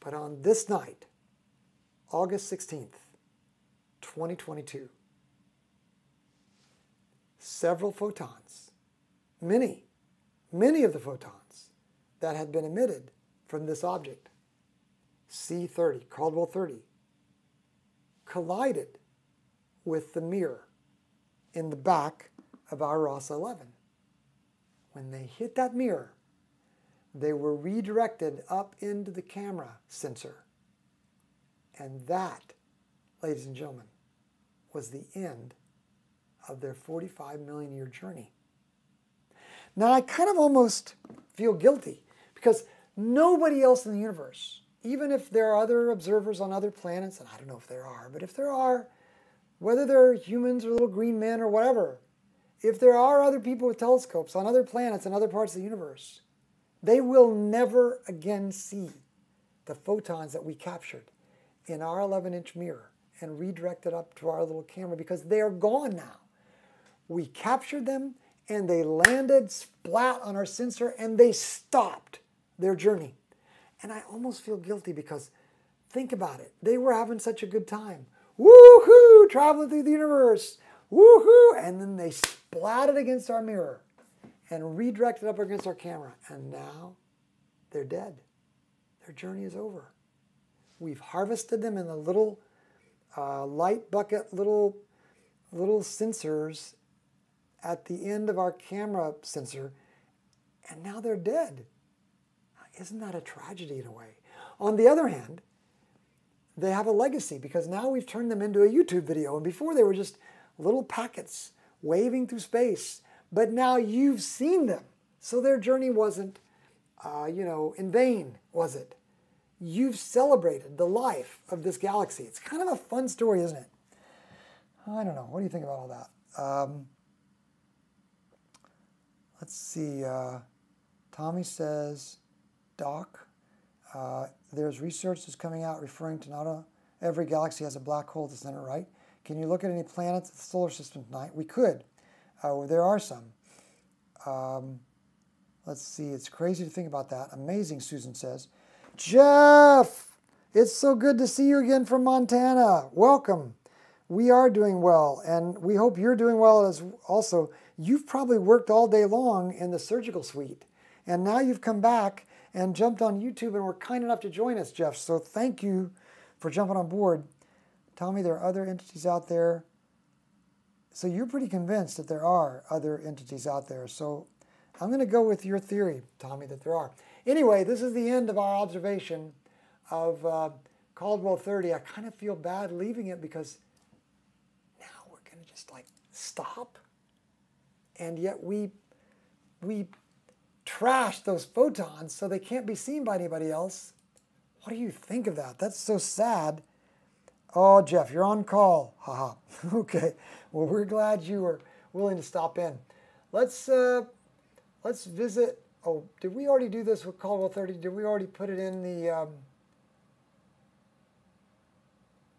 But on this night, August 16th, 2022, several photons, many of the photons that had been emitted from this object, C30, Caldwell 30, collided with the mirror in the back of our RASA 11. When they hit that mirror, they were redirected up into the camera sensor. And that, ladies and gentlemen, was the end of their 45 million year journey. Now, I kind of almost feel guilty because nobody else in the universe, even if there are other observers on other planets, and I don't know if there are, but if there are, whether they're humans or little green men or whatever, if there are other people with telescopes on other planets and other parts of the universe, they will never again see the photons that we captured in our 11-inch mirror and redirected up to our little camera because they are gone now. We captured them, and they landed splat on our sensor, and they stopped their journey. And I almost feel guilty because, think about it, they were having such a good time. Woohoo! Traveling through the universe. Woohoo! And then they splatted against our mirror and redirected up against our camera. And now they're dead. Their journey is over. We've harvested them in the little light bucket, little sensors at the end of our camera sensor, and now they're dead. Isn't that a tragedy in a way? On the other hand, they have a legacy because now we've turned them into a YouTube video, and before they were just little packets waving through space, but now you've seen them. So their journey wasn't, in vain, was it? You've celebrated the life of this galaxy. It's kind of a fun story, isn't it? I don't know. What do you think about all that? Let's see. Tommy says, Doc, there's research that's coming out referring to not every galaxy has a black hole at the center, right? Can you look at any planets in the solar system tonight? We could. There are some. Let's see. It's crazy to think about that. Amazing, Susan says. Jeff, it's so good to see you again from Montana. Welcome. We are doing well, and we hope you're doing well as also. You've probably worked all day long in the surgical suite, and now you've come back and jumped on YouTube and were kind enough to join us, Jeff. So thank you for jumping on board. Tommy, there are other entities out there. So you're pretty convinced that there are other entities out there. So I'm going to go with your theory, Tommy, that there are. Anyway, this is the end of our observation of Caldwell 30. I kind of feel bad leaving it because now we're going to just like stop. And yet we trash those photons so they can't be seen by anybody else. What do you think of that? That's so sad. Oh, Jeff, you're on call. Haha. Okay. Well, we're glad you were willing to stop in. Let's visit. Oh, did we already do this with Caldwell 30? Did we already put it in the?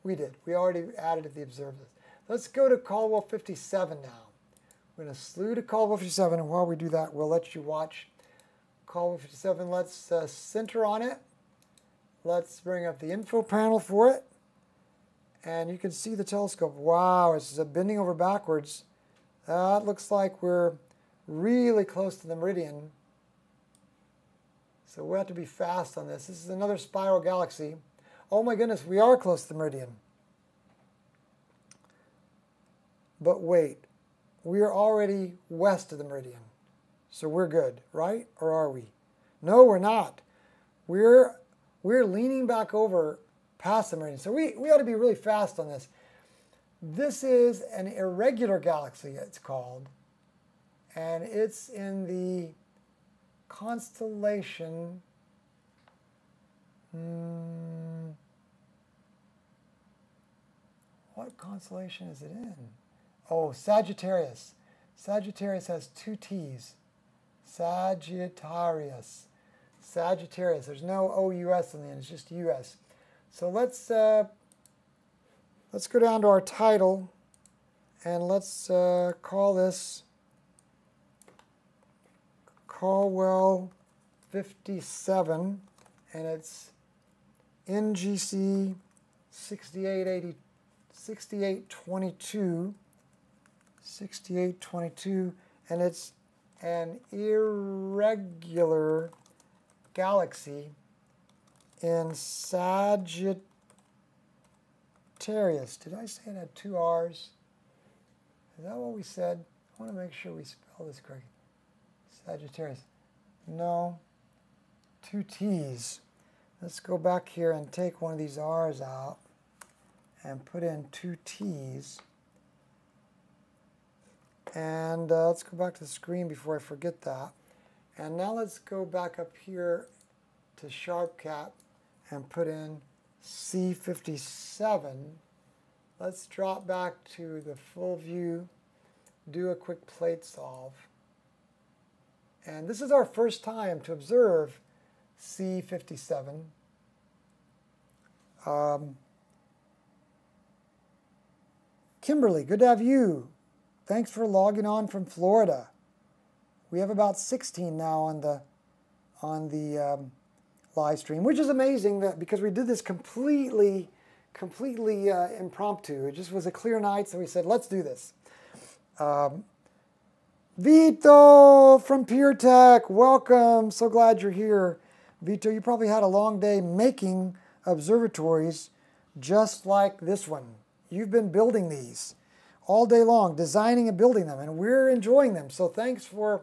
We did. We already added the observers. Let's go to Caldwell 57 now. We're going to slew to Caldwell 57, and while we do that, we'll let you watch Caldwell 57. Let's center on it. Let's bring up the info panel for it. And you can see the telescope. Wow, it's bending over backwards. That looks like we're really close to the meridian. So we'll have to be fast on this. This is another spiral galaxy. Oh my goodness, we are close to the meridian. But wait. We are already west of the meridian, so we're good, right? Or are we? No, we're not. We're leaning back over past the meridian, so we ought to be really fast on this. This is an irregular galaxy, it's called, and it's in the constellation what constellation is it in? Oh, Sagittarius. Sagittarius has two T's. Sagittarius. Sagittarius. There's no O-U-S in the end. It's just U-S. So let's go down to our title, and let's call this Caldwell 57, and it's NGC 6822. 6822, and it's an irregular galaxy in Sagittarius. Did I say it had two R's? Is that what we said? I want to make sure we spell this correctly. Sagittarius. No, two T's. Let's go back here and take one of these R's out and put in two T's. And let's go back to the screen before I forget that. And now let's go back up here to SharpCap and put in C57. Let's drop back to the full view, do a quick plate solve. And this is our first time to observe C57. Kimberly, good to have you. Thanks for logging on from Florida. We have about 16 now on the live stream, which is amazing that because we did this completely impromptu. It just was a clear night, so we said, let's do this. Vito from Pure Tech, welcome. So glad you're here. Vito, you probably had a long day making observatories just like this one. You've been building these all day long, designing and building them, and we're enjoying them. So thanks for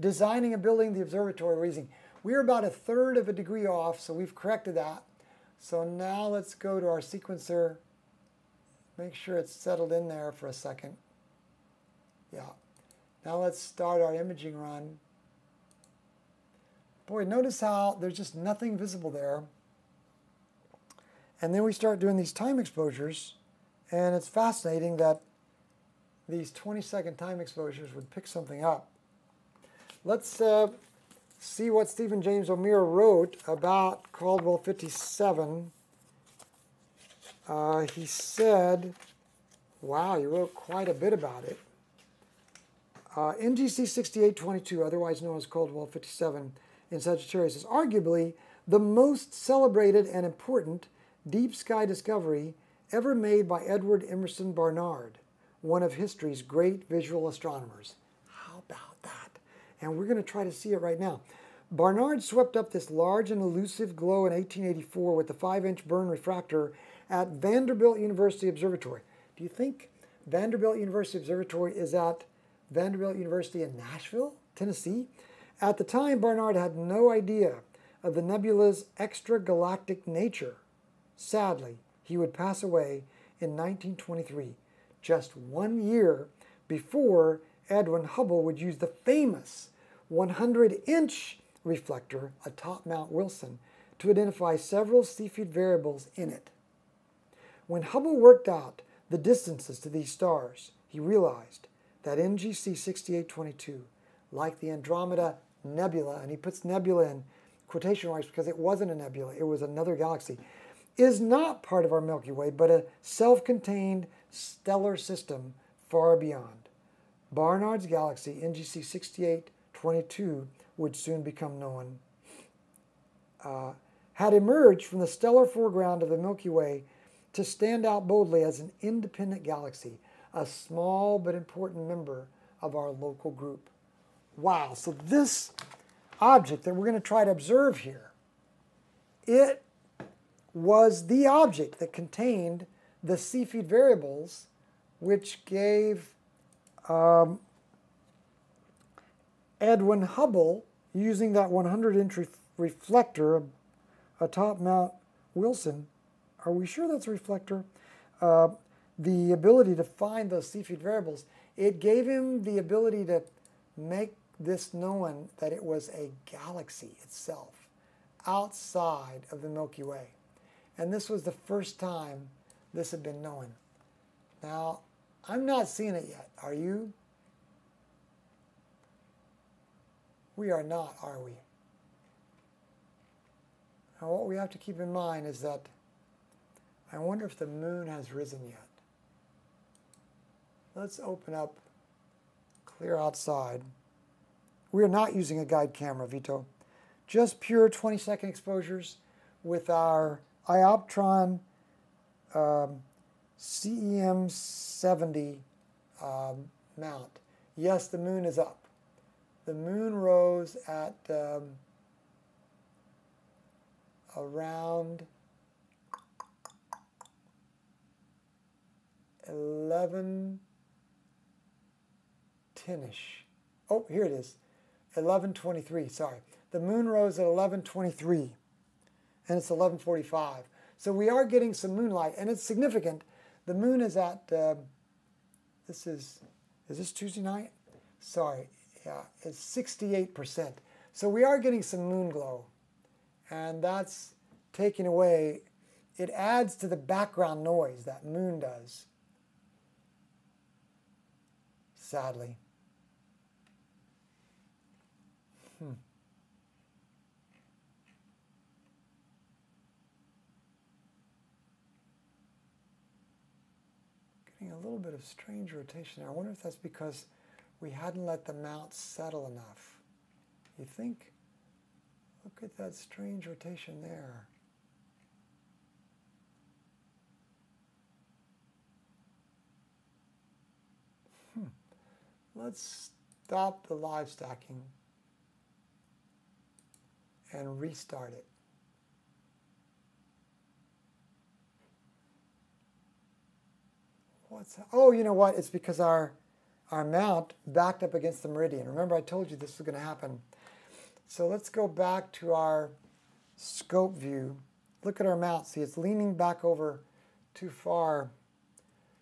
designing and building the observatory we're using. We're about a third of a degree off, so we've corrected that. So now let's go to our sequencer. Make sure it's settled in there for a second. Yeah. Now let's start our imaging run. Boy, notice how there's just nothing visible there. And then we start doing these time exposures, and it's fascinating that these 20-second time exposures would pick something up. Let's see what Stephen James O'Meara wrote about Caldwell 57. He said, wow, he wrote quite a bit about it. NGC 6822, otherwise known as Caldwell 57 in Sagittarius, is arguably the most celebrated and important deep sky discovery ever made by Edward Emerson Barnard, one of history's great visual astronomers. How about that? And we're going to try to see it right now. Barnard swept up this large and elusive glow in 1884 with the 5-inch Byrne refractor at Vanderbilt University Observatory. Do you think Vanderbilt University Observatory is at Vanderbilt University in Nashville, Tennessee? At the time, Barnard had no idea of the nebula's extragalactic nature. Sadly, he would pass away in 1923, just 1 year before Edwin Hubble would use the famous 100-inch reflector atop Mount Wilson to identify several Cepheid variables in it. When Hubble worked out the distances to these stars, he realized that NGC 6822, like the Andromeda Nebula, and he puts nebula in quotation marks because it wasn't a nebula, it was another galaxy, is not part of our Milky Way, but a self-contained stellar system far beyond. Barnard's galaxy, NGC 6822, would soon become known, had emerged from the stellar foreground of the Milky Way to stand out boldly as an independent galaxy, a small but important member of our local group. Wow, so this object that we're going to try to observe here, it was the object that contained the Cepheid variables, which gave Edwin Hubble, using that 100-inch reflector atop Mount Wilson, are we sure that's a reflector? The ability to find those Cepheid variables, it gave him the ability to make this known that it was a galaxy itself outside of the Milky Way. And this was the first time this had been known. Now, I'm not seeing it yet. Are you? We are not, are we? Now, what we have to keep in mind is that I wonder if the moon has risen yet. Let's open up clear outside. We are not using a guide camera, Vito. Just pure 20-second exposures with our Ioptron CEM-70 mount. Yes, the moon is up. The moon rose at around 11:10-ish. Oh, here it is. 11:23, sorry. The moon rose at 11:23, and it's 11:45. So we are getting some moonlight, and it's significant. The moon is at, is this Tuesday night? Sorry, yeah, it's 68%. So we are getting some moon glow, and that's taking away, it adds to the background noise that moon does. Sadly. getting a little bit of strange rotation there. I wonder if that's because we hadn't let the mount settle enough. You think? Look at that strange rotation there. Let's stop the live stacking and restart it. What's that? Oh, you know what? It's because our mount backed up against the meridian. Remember, I told you this was going to happen. So let's go back to our scope view. Look at our mount. See, it's leaning back over too far.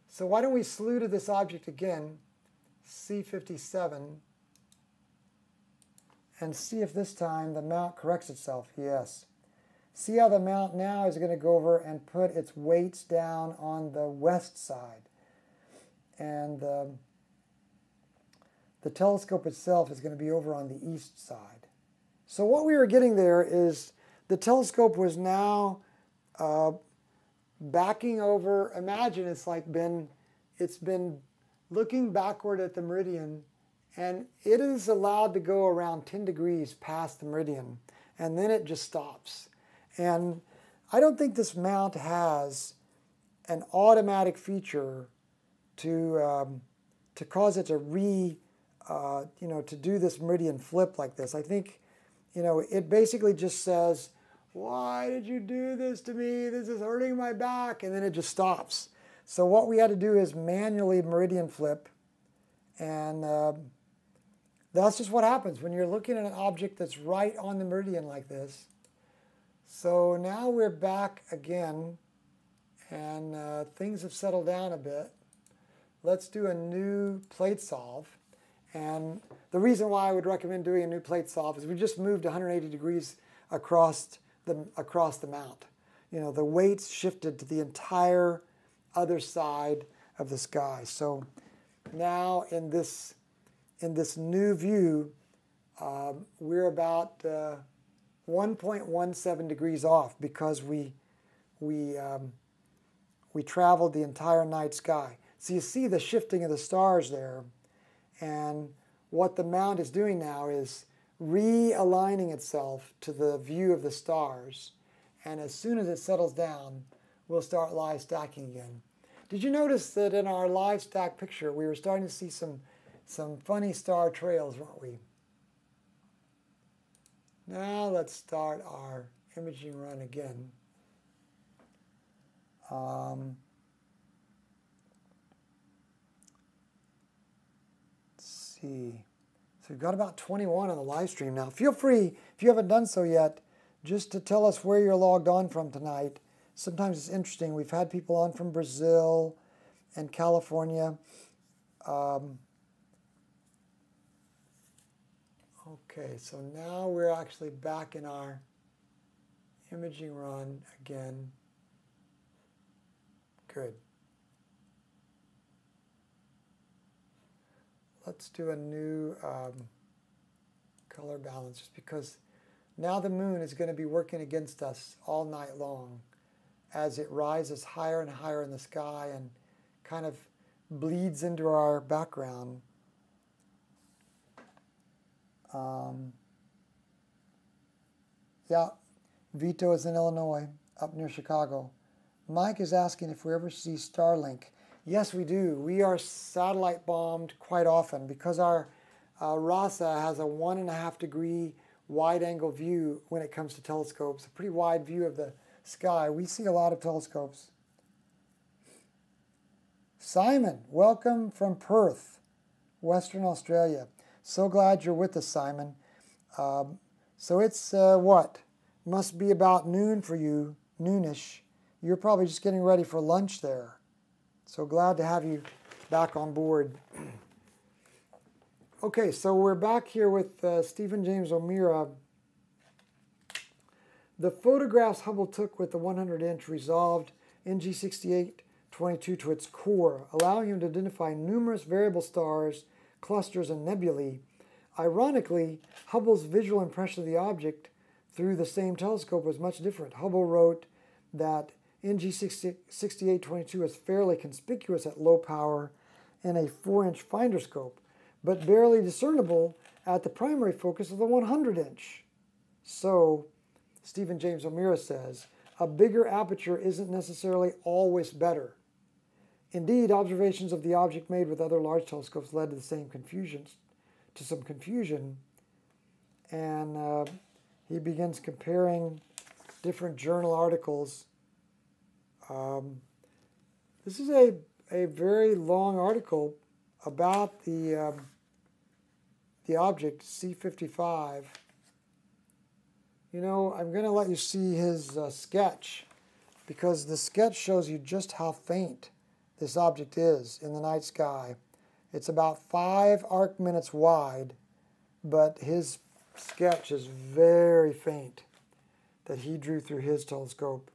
So why don't we slew to this object again, C57, and see if this time the mount corrects itself. Yes. See how the mount now is going to go over and put its weights down on the west side. And the telescope itself is going to be over on the east side. So what we were getting there is the telescope was now backing over. Imagine it's like it's been looking backward at the meridian, and it is allowed to go around 10 degrees past the meridian, and then it just stops. And I don't think this mount has an automatic feature to cause it to to do this meridian flip like this. I think, you know, it basically just says, "Why did you do this to me? This is hurting my back," and then it just stops. So what we had to do is manually meridian flip, and that's just what happens when you're looking at an object that's right on the meridian like this. So now we're back again, and things have settled down a bit. Let's do a new plate solve. And the reason why I would recommend doing a new plate solve is we just moved 180 degrees across the mount. You know, the weights shifted to the entire other side of the sky. So now in this new view, we're about 1.17 degrees off because we traveled the entire night sky. So you see the shifting of the stars there, and what the mount is doing now is realigning itself to the view of the stars, and as soon as it settles down, we'll start live stacking again. Did you notice that in our live stack picture, we were starting to see some funny star trails, weren't we? Now let's start our imaging run again. Let's see. So we've got about 21 on the live stream now. Feel free, if you haven't done so yet, just to tell us where you're logged on from tonight. Sometimes it's interesting. We've had people on from Brazil and California. Okay, so now we're actually back in our imaging run again. Good. Let's do a new color balance, just because now the moon is going to be working against us all night long, as it rises higher and higher in the sky and kind of bleeds into our background. Yeah, Vito is in Illinois, up near Chicago. Mike is asking if we ever see Starlink. Yes, we do. We are satellite bombed quite often because our RASA has a 1.5 degree wide angle view when it comes to telescopes, a pretty wide view of the sky. We see a lot of telescopes. Simon, welcome from Perth, Western Australia. So glad you're with us, Simon. So it's what? Must be about noon for you, noonish. You're probably just getting ready for lunch there. So glad to have you back on board. Okay, so we're back here with Stephen James O'Meara. The photographs Hubble took with the 100-inch resolved NG 6822 to its core, allowing him to identify numerous variable stars, clusters, and nebulae. Ironically, Hubble's visual impression of the object through the same telescope was much different. Hubble wrote that NGC 6822 is fairly conspicuous at low power and a 4-inch finder scope, but barely discernible at the primary focus of the 100-inch. So, Stephen James O'Meara says, a bigger aperture isn't necessarily always better. Indeed, observations of the object made with other large telescopes led to some confusion, and he begins comparing different journal articles. This is a very long article about the object C55. You know, I'm going to let you see his sketch, because the sketch shows you just how faint this object is in the night sky. It's about 5 arc minutes wide, but his sketch is very faint that he drew through his telescope.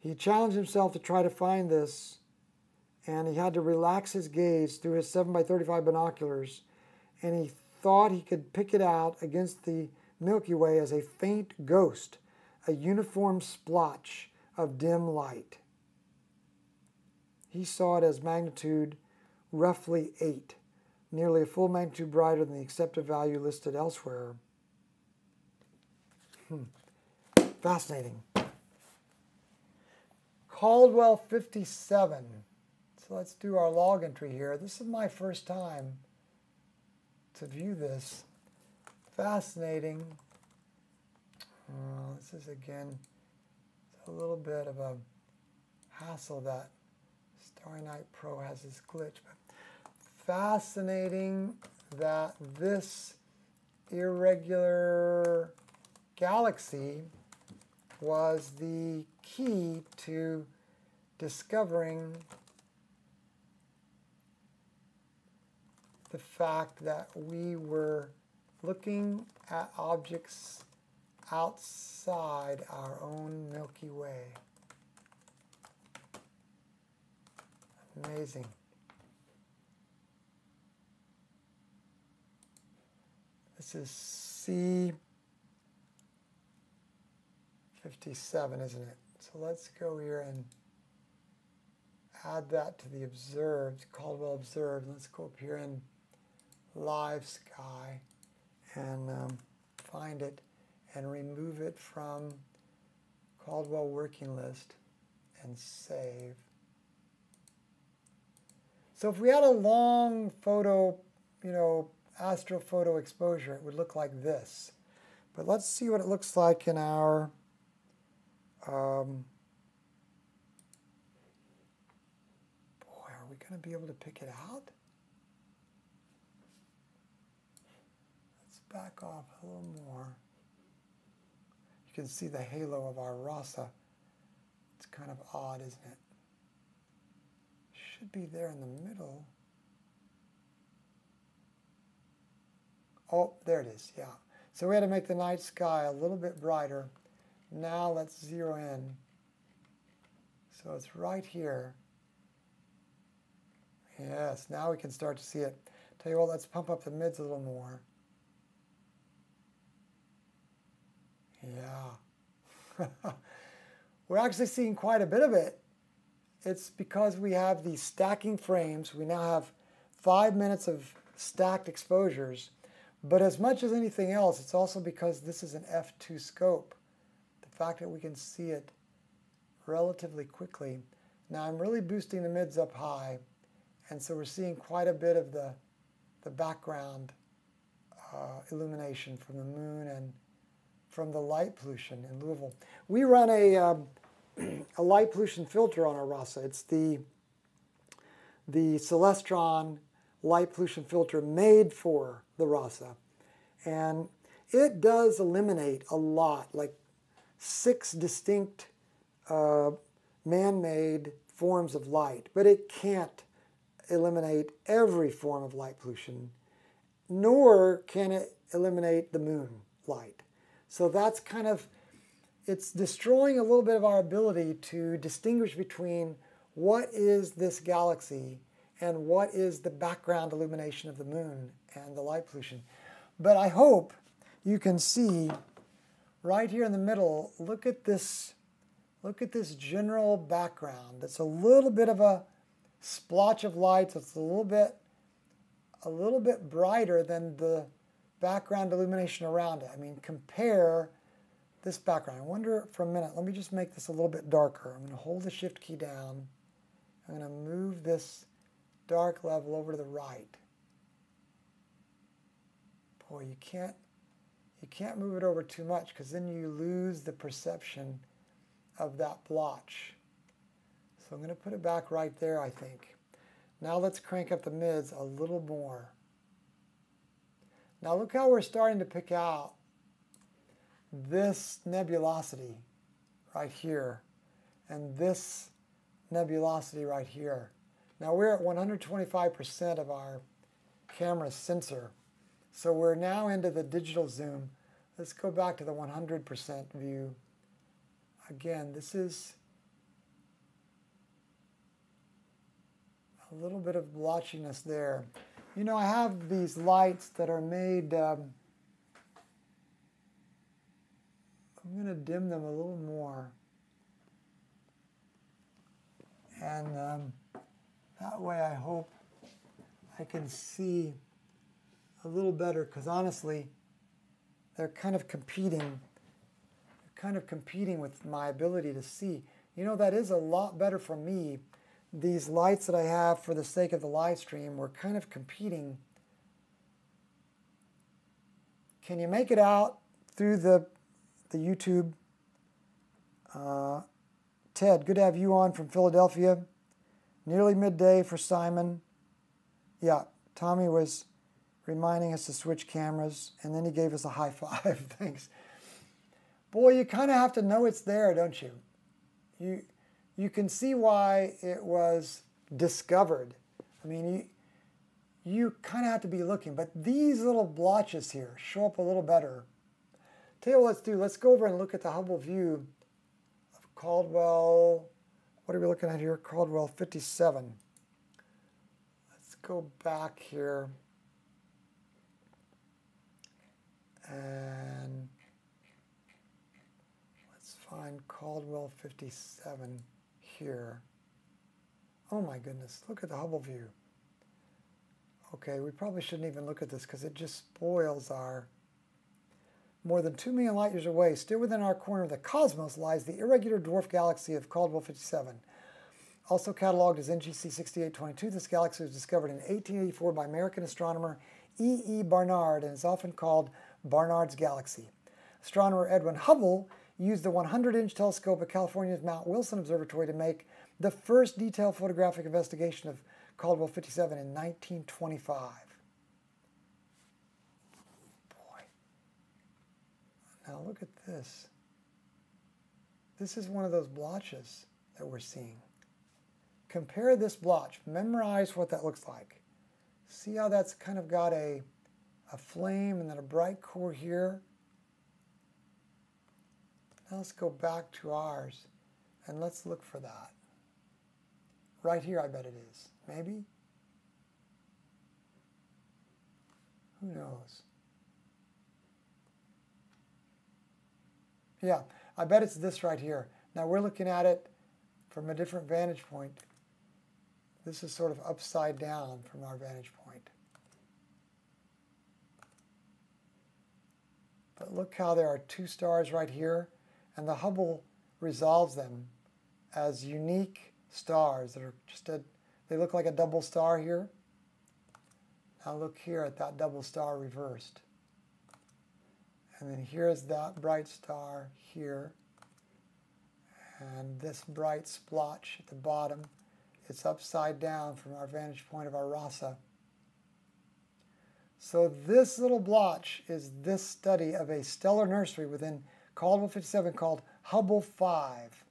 He challenged himself to try to find this, and he had to relax his gaze through his 7x35 binoculars, and he thought he could pick it out against the Milky Way as a faint ghost, a uniform splotch of dim light. He saw it as magnitude roughly 8, nearly a full magnitude brighter than the accepted value listed elsewhere. Fascinating. Caldwell 57. So let's do our log entry here. This is my first time to view this. Fascinating. This is, again, a little bit of a hassle that Starry Night Pro has this glitch, but fascinating that this irregular galaxy was the key to discovering the fact that we were looking at objects outside our own Milky Way. Amazing. This is C57, isn't it? So let's go here and add that to the observed, Caldwell observed. Let's go up here in live sky and find it and remove it from Caldwell working list and save. So if we had a long photo, you know, astrophoto exposure, it would look like this. But let's see what it looks like in our boy, are we going to be able to pick it out? Let's back off a little more. You can see the halo of our RASA. It's kind of odd, isn't it? Should be there in the middle. Oh, there it is, yeah. So we had to make the night sky a little bit brighter. Now let's zero in. So it's right here. Yes, now we can start to see it. Tell you what, let's pump up the mids a little more. Yeah. We're actually seeing quite a bit of it. It's because we have these stacking frames. We now have 5 minutes of stacked exposures. But as much as anything else, it's also because this is an F2 scope. The fact that we can see it relatively quickly. Now I'm really boosting the mids up high, and so we're seeing quite a bit of the background illumination from the moon and from the light pollution in Louisville. We run a light pollution filter on our RASA. It's the Celestron light pollution filter made for the RASA. And it does eliminate a lot, like 6 distinct man-made forms of light, but it can't eliminate every form of light pollution, nor can it eliminate the moon light. So that's kind of, it's destroying a little bit of our ability to distinguish between what is this galaxy and what is the background illumination of the moon and the light pollution. But I hope you can see right here in the middle, look at this look at this general background. It's a little bit of a splotch of light, so it's a little bit brighter than the background illumination around it. I mean, compare this background. I wonder for a minute, let me just make this a little bit darker. I'm going to hold the shift key down. I'm going to move this dark level over to the right. Boy, you can't move it over too much, because then you lose the perception of that blotch. So I'm going to put it back right there, I think. Now let's crank up the mids a little more. Now look how we're starting to pick out this nebulosity right here and this nebulosity right here. Now we're at 125% of our camera's sensor. So we're now into the digital zoom. Let's go back to the 100% view. Again, this is a little bit of blotchiness there. You know, I have these lights that are made, I'm going to dim them a little more. And that way I hope I can see a little better, because honestly, they're kind of competing. They're kind of competing with my ability to see. You know, that is a lot better for me. These lights that I have for the sake of the live stream were kind of competing. Can you make it out through the YouTube? Ted, good to have you on from Philadelphia. Nearly midday for Simon. Yeah, Tommy was reminding us to switch cameras, and then he gave us a high five. Thanks. Boy, you kind of have to know it's there, don't you? You can see why it was discovered. I mean, you kind of have to be looking, but these little blotches here show up a little better. Tell you what let's do. Let's go over and look at the Hubble view of Caldwell. What are we looking at here? Caldwell 57. Let's go back here. And let's find Caldwell 57. Here. Oh my goodness, look at the Hubble view. Okay, we probably shouldn't even look at this because it just spoils our... More than 2 million light years away, still within our corner of the cosmos, lies the irregular dwarf galaxy of Caldwell 57. Also cataloged as NGC 6822, this galaxy was discovered in 1884 by American astronomer E.E. Barnard and is often called Barnard's Galaxy. Astronomer Edwin Hubble used the 100-inch telescope at California's Mount Wilson Observatory to make the first detailed photographic investigation of Caldwell 57 in 1925. Boy. Now look at this. This is one of those blotches that we're seeing. Compare this blotch. Memorize what that looks like. See how that's kind of got a flame and then a bright core here? Now let's go back to ours and let's look for that. Right here, I bet it is. Maybe? Who knows? Yeah, I bet it's this right here. Now we're looking at it from a different vantage point. This is sort of upside down from our vantage point. But look how there are two stars right here. And the Hubble resolves them as unique stars that are just they look like a double star here. Now look here at that double star reversed. And then here's that bright star here. And this bright splotch at the bottom, it's upside down from our vantage point of our RASA. So this little blotch is this study of a stellar nursery within Caldwell 57 called Hubble 5.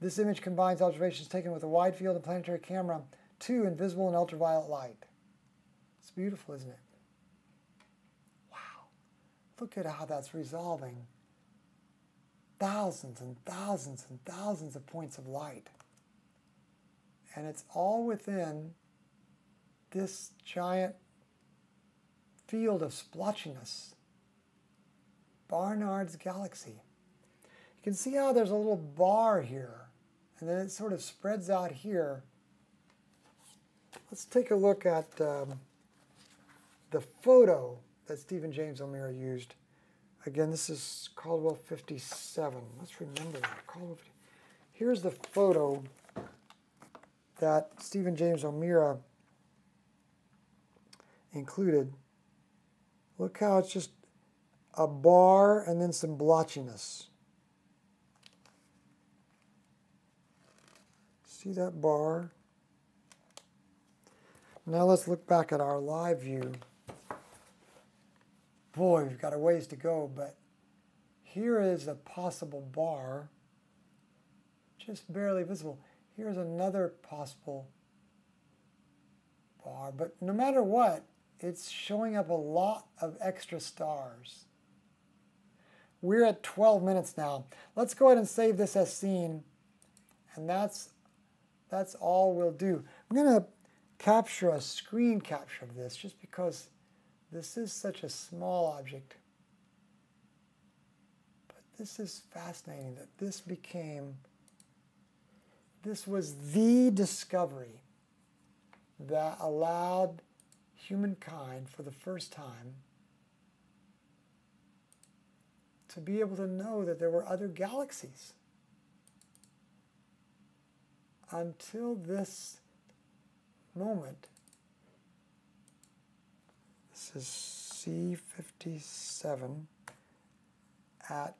This image combines observations taken with a wide field and planetary camera to invisible and ultraviolet light. It's beautiful, isn't it? Wow. Look at how that's resolving thousands and thousands and thousands of points of light. And it's all within this giant field of splotchiness. Barnard's Galaxy. You can see how there's a little bar here, and then it sort of spreads out here. Let's take a look at the photo that Stephen James O'Meara used. Again, this is Caldwell 57. Let's remember that. Caldwell 57. Here's the photo that Stephen James O'Meara included. Look how it's just a bar and then some blotchiness. See that bar? Now let's look back at our live view. Boy, we've got a ways to go, but here is a possible bar, just barely visible. Here's another possible bar, but no matter what, it's showing up a lot of extra stars. We're at 12 minutes now. Let's go ahead and save this as seen, and that's all we'll do. I'm gonna capture a screen capture of this just because this is such a small object, but this is fascinating that this was the discovery that allowed humankind for the first time to be able to know that there were other galaxies. Until this moment, this is C57 at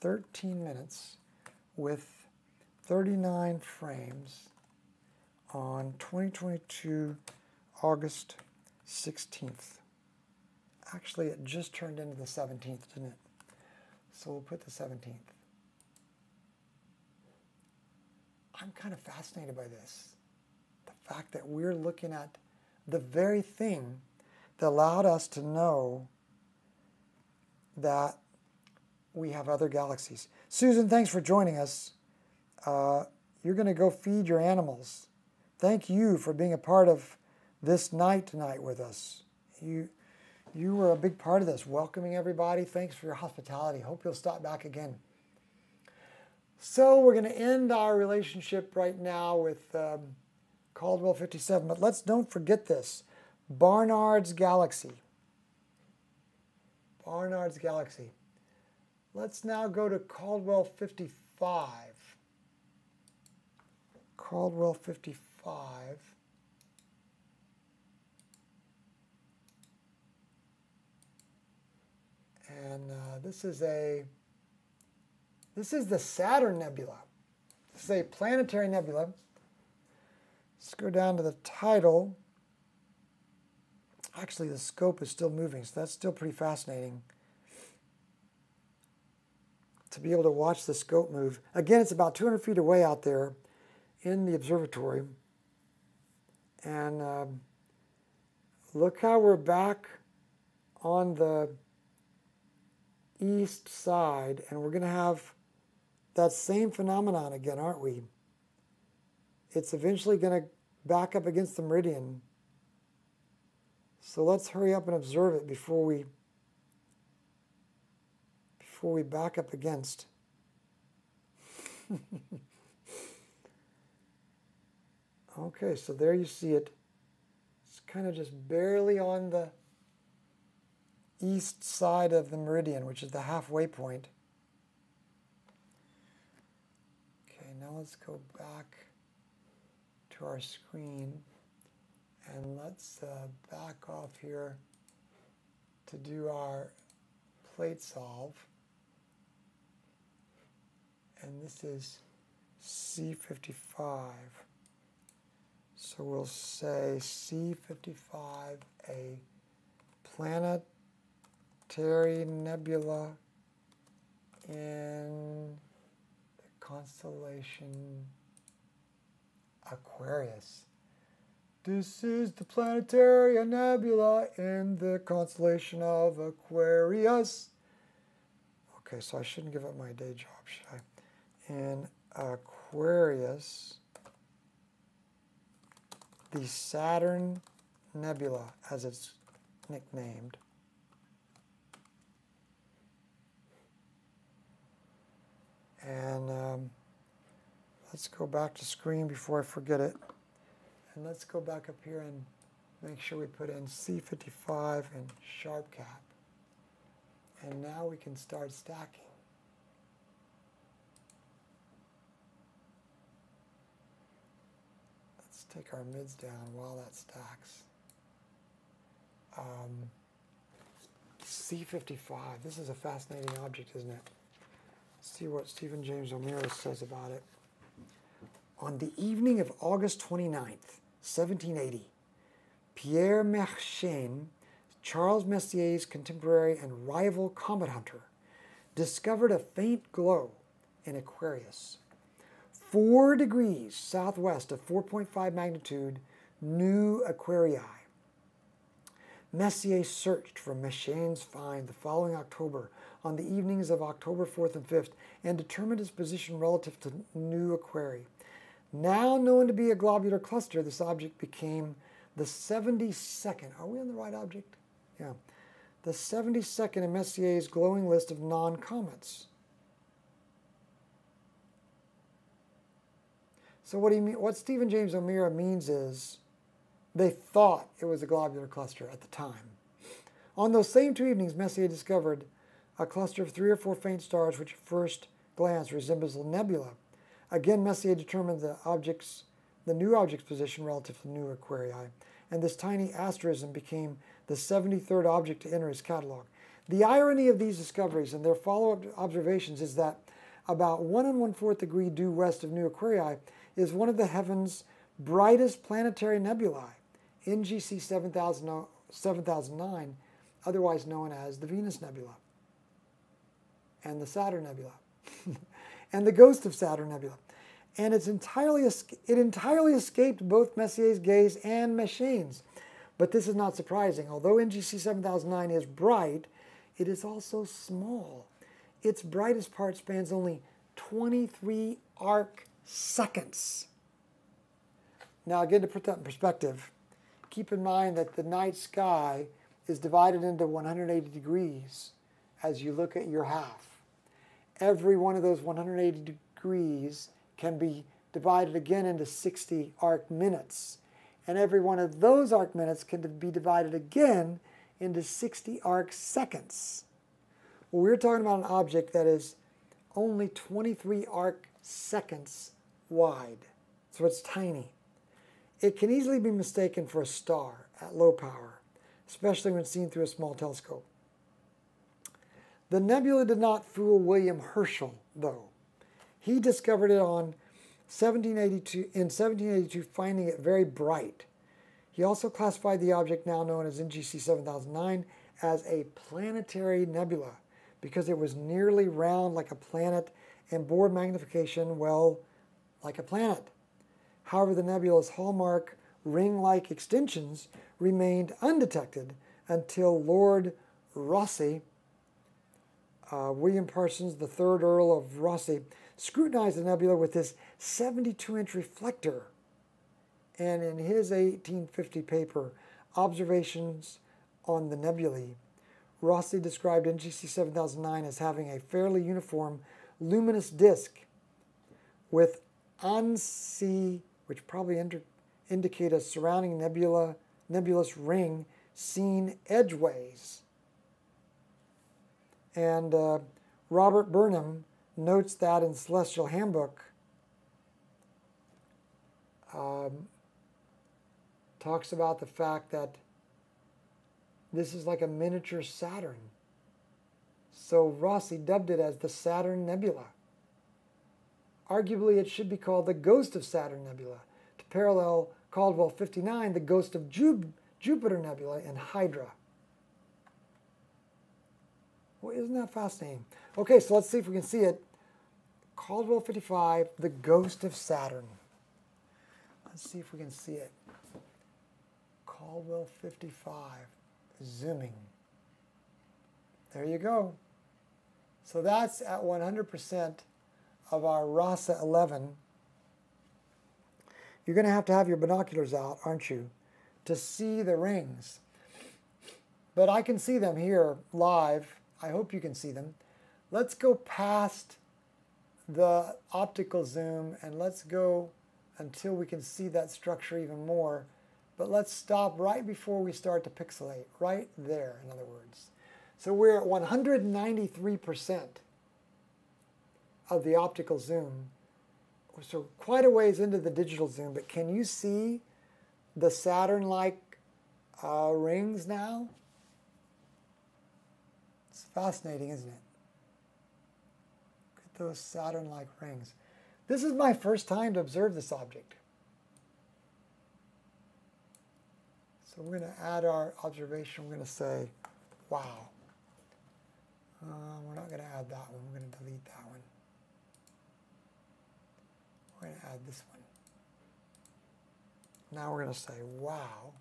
13 minutes with 39 frames on 2022 August 16th. Actually, it just turned into the 17th, didn't it? So we'll put the 17th. I'm kind of fascinated by this. The fact that we're looking at the very thing that allowed us to know that we have other galaxies. Susan, thanks for joining us. You're going to go feed your animals. Thank you for being a part of this night tonight with us. You were a big part of this, welcoming everybody. Thanks for your hospitality. Hope you'll stop back again. So we're going to end our relationship right now with Caldwell 57, but let's don't forget this. Barnard's Galaxy. Barnard's Galaxy. Let's now go to Caldwell 55. Caldwell 55. And this is the Saturn Nebula. This is a planetary nebula. Let's go down to the title. Actually, the scope is still moving, so that's still pretty fascinating to be able to watch the scope move. Again, it's about 200 feet away out there in the observatory. And look how we're back on the east side, and we're going to have that same phenomenon again, aren't we? It's eventually going to back up against the meridian. So let's hurry up and observe it before we back up against. Okay, so there you see it. It's kind of just barely on the east side of the meridian, which is the halfway point. Okay, now let's go back to our screen. And let's back off here to do our plate solve. And this is C55. So we'll say C55, a planetary nebula in the constellation Aquarius. This is the planetary nebula in the constellation of Aquarius. Okay, so I shouldn't give up my day job, should I? In Aquarius, the Saturn Nebula, as it's nicknamed. And let's go back to screen before I forget it. And let's go back up here and make sure we put in C55 and SharpCap. And now we can start stacking. Let's take our mids down while that stacks. C55, this is a fascinating object, isn't it? See what Stephen James O'Meara says about it. On the evening of August 29th, 1780, Pierre Mersenne, Charles Messier's contemporary and rival comet hunter, discovered a faint glow in Aquarius, 4 degrees southwest of 4.5 magnitude, New Aquarii. Messier searched for Merssenne's find the following October on the evenings of October 4th and 5th and determined its position relative to New Aquarii. Now known to be a globular cluster, this object became the 72nd. Are we on the right object? Yeah. The 72nd in Messier's glowing list of non-comets. So what he mean, what Stephen James O'Meara means is they thought it was a globular cluster at the time. On those same 2 evenings, Messier discovered a cluster of 3 or 4 faint stars which at first glance resembles a nebula. Again, Messier determined the new object's position relative to the New Aquarii, and this tiny asterism became the 73rd object to enter his catalog. The irony of these discoveries and their follow-up observations is that about 1 1/4 degree due west of New Aquarii is one of the heaven's brightest planetary nebulae, NGC 7009, otherwise known as the Venus Nebula and the Saturn Nebula and the Ghost of Saturn Nebula, and it entirely escaped both Messier's gaze and Merssenne's. But this is not surprising. Although NGC 7009 is bright, it is also small. Its brightest part spans only 23 arc seconds. Now again, to put that in perspective, keep in mind that the night sky is divided into 180 degrees as you look at your half. Every one of those 180 degrees can be divided again into 60 arc minutes. And every one of those arc minutes can be divided again into 60 arc seconds. Well, we're talking about an object that is only 23 arc seconds wide. So it's tiny. It can easily be mistaken for a star at low power, especially when seen through a small telescope. The nebula did not fool William Herschel, though. He discovered it in 1782, finding it very bright. He also classified the object now known as NGC 7009 as a planetary nebula because it was nearly round like a planet and bore magnification, well, like a planet. However, the nebula's hallmark ring-like extensions remained undetected until Lord Rosse, William Parsons, the 3rd Earl of Rosse, scrutinized the nebula with his 72-inch reflector. And in his 1850 paper, Observations on the Nebulae, Rosse described NGC 7009 as having a fairly uniform luminous disk with ANSI, which probably indicate a surrounding nebulous ring seen edgeways. And Robert Burnham notes that in Celestial Handbook, talks about the fact that this is like a miniature Saturn. So Rosse dubbed it as the Saturn Nebula. Arguably, it should be called the Ghost of Saturn Nebula, to parallel Caldwell 59, the Ghost of Jupiter Nebula and Hydra. Well, isn't that fascinating? Okay, so let's see if we can see it. Caldwell 55, the Ghost of Saturn. Let's see if we can see it. Caldwell 55, zooming. There you go. So that's at 100% of our RASA 11. You're going to have your binoculars out, aren't you, to see the rings. But I can see them here live. I hope you can see them. Let's go past the optical zoom and let's go until we can see that structure even more. But let's stop right before we start to pixelate, right there, in other words. So we're at 193% of the optical zoom. So quite a ways into the digital zoom, but can you see the Saturn-like rings now? It's fascinating, isn't it? Look at those Saturn-like rings. This is my first time to observe this object. So we're going to add our observation. We're going to say, wow. We're not going to add that one. We're going to delete that one. We're going to add this one. Now we're going to say, wow,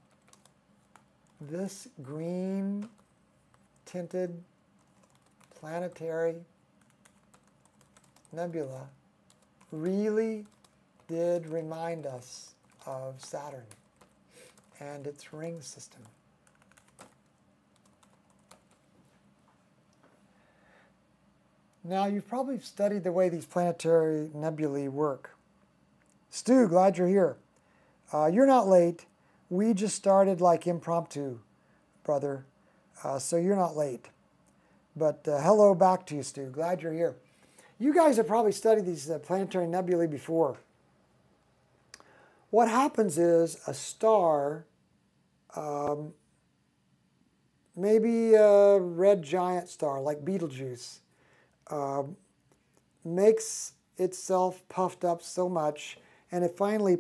this green tinted planetary nebula really did remind us of Saturn and its ring system. Now, you've probably studied the way these planetary nebulae work. Stu, glad you're here. You're not late. We just started like impromptu, brother, so you're not late. But hello back to you, Stu. Glad you're here. You guys have probably studied these planetary nebulae before. What happens is a star, maybe a red giant star like Betelgeuse, makes itself puffed up so much, and it finally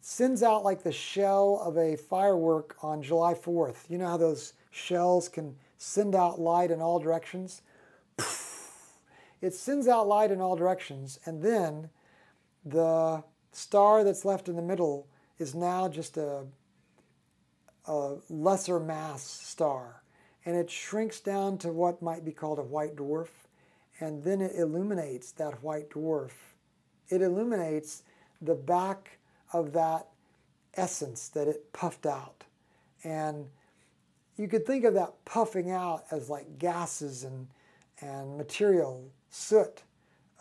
sends out like the shell of a firework on July 4th. You know how those shells can send out light in all directions? It sends out light in all directions, and then the star that's left in the middle is now just a lesser mass star, and it shrinks down to what might be called a white dwarf, and then it illuminates that white dwarf. It illuminates the back of that essence that it puffed out. And you could think of that puffing out as like gases and material, soot.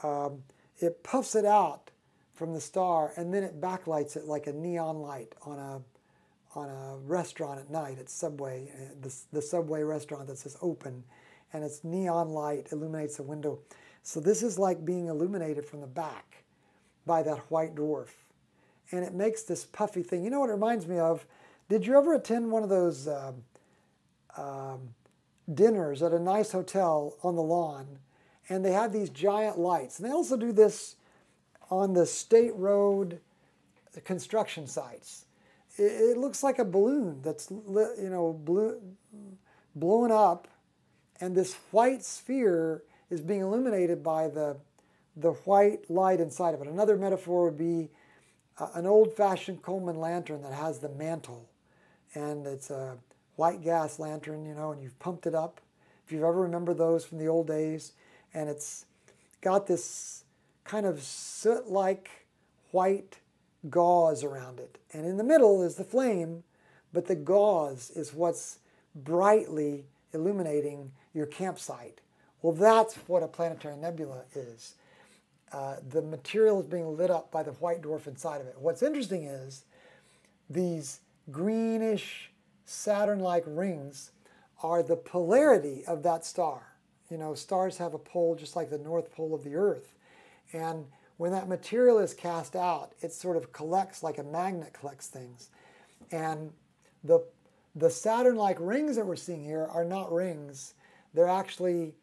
It puffs it out from the star, and then it backlights it like a neon light on a restaurant at night at Subway, the Subway restaurant that says open, and its neon light illuminates the window. So this is like being illuminated from the back by that white dwarf, and it makes this puffy thing. You know what it reminds me of? Did you ever attend one of those dinners at a nice hotel on the lawn, and they have these giant lights, and they also do this on the state road construction sites. It looks like a balloon that's lit, you know, blown up, and this white sphere is being illuminated by the white light inside of it. Another metaphor would be an old-fashioned Coleman lantern that has the mantle, and it's a white gas lantern, you know, and you've pumped it up, if you've ever remembered those from the old days, and it's got this kind of soot-like white gauze around it. And in the middle is the flame, but the gauze is what's brightly illuminating your campsite. Well, that's what a planetary nebula is. The material is being lit up by the white dwarf inside of it. What's interesting is these greenish Saturn-like rings are the polarity of that star. You know, stars have a pole just like the North Pole of the Earth. And when that material is cast out, it sort of collects like a magnet collects things. And the Saturn-like rings that we're seeing here are not rings. They're actually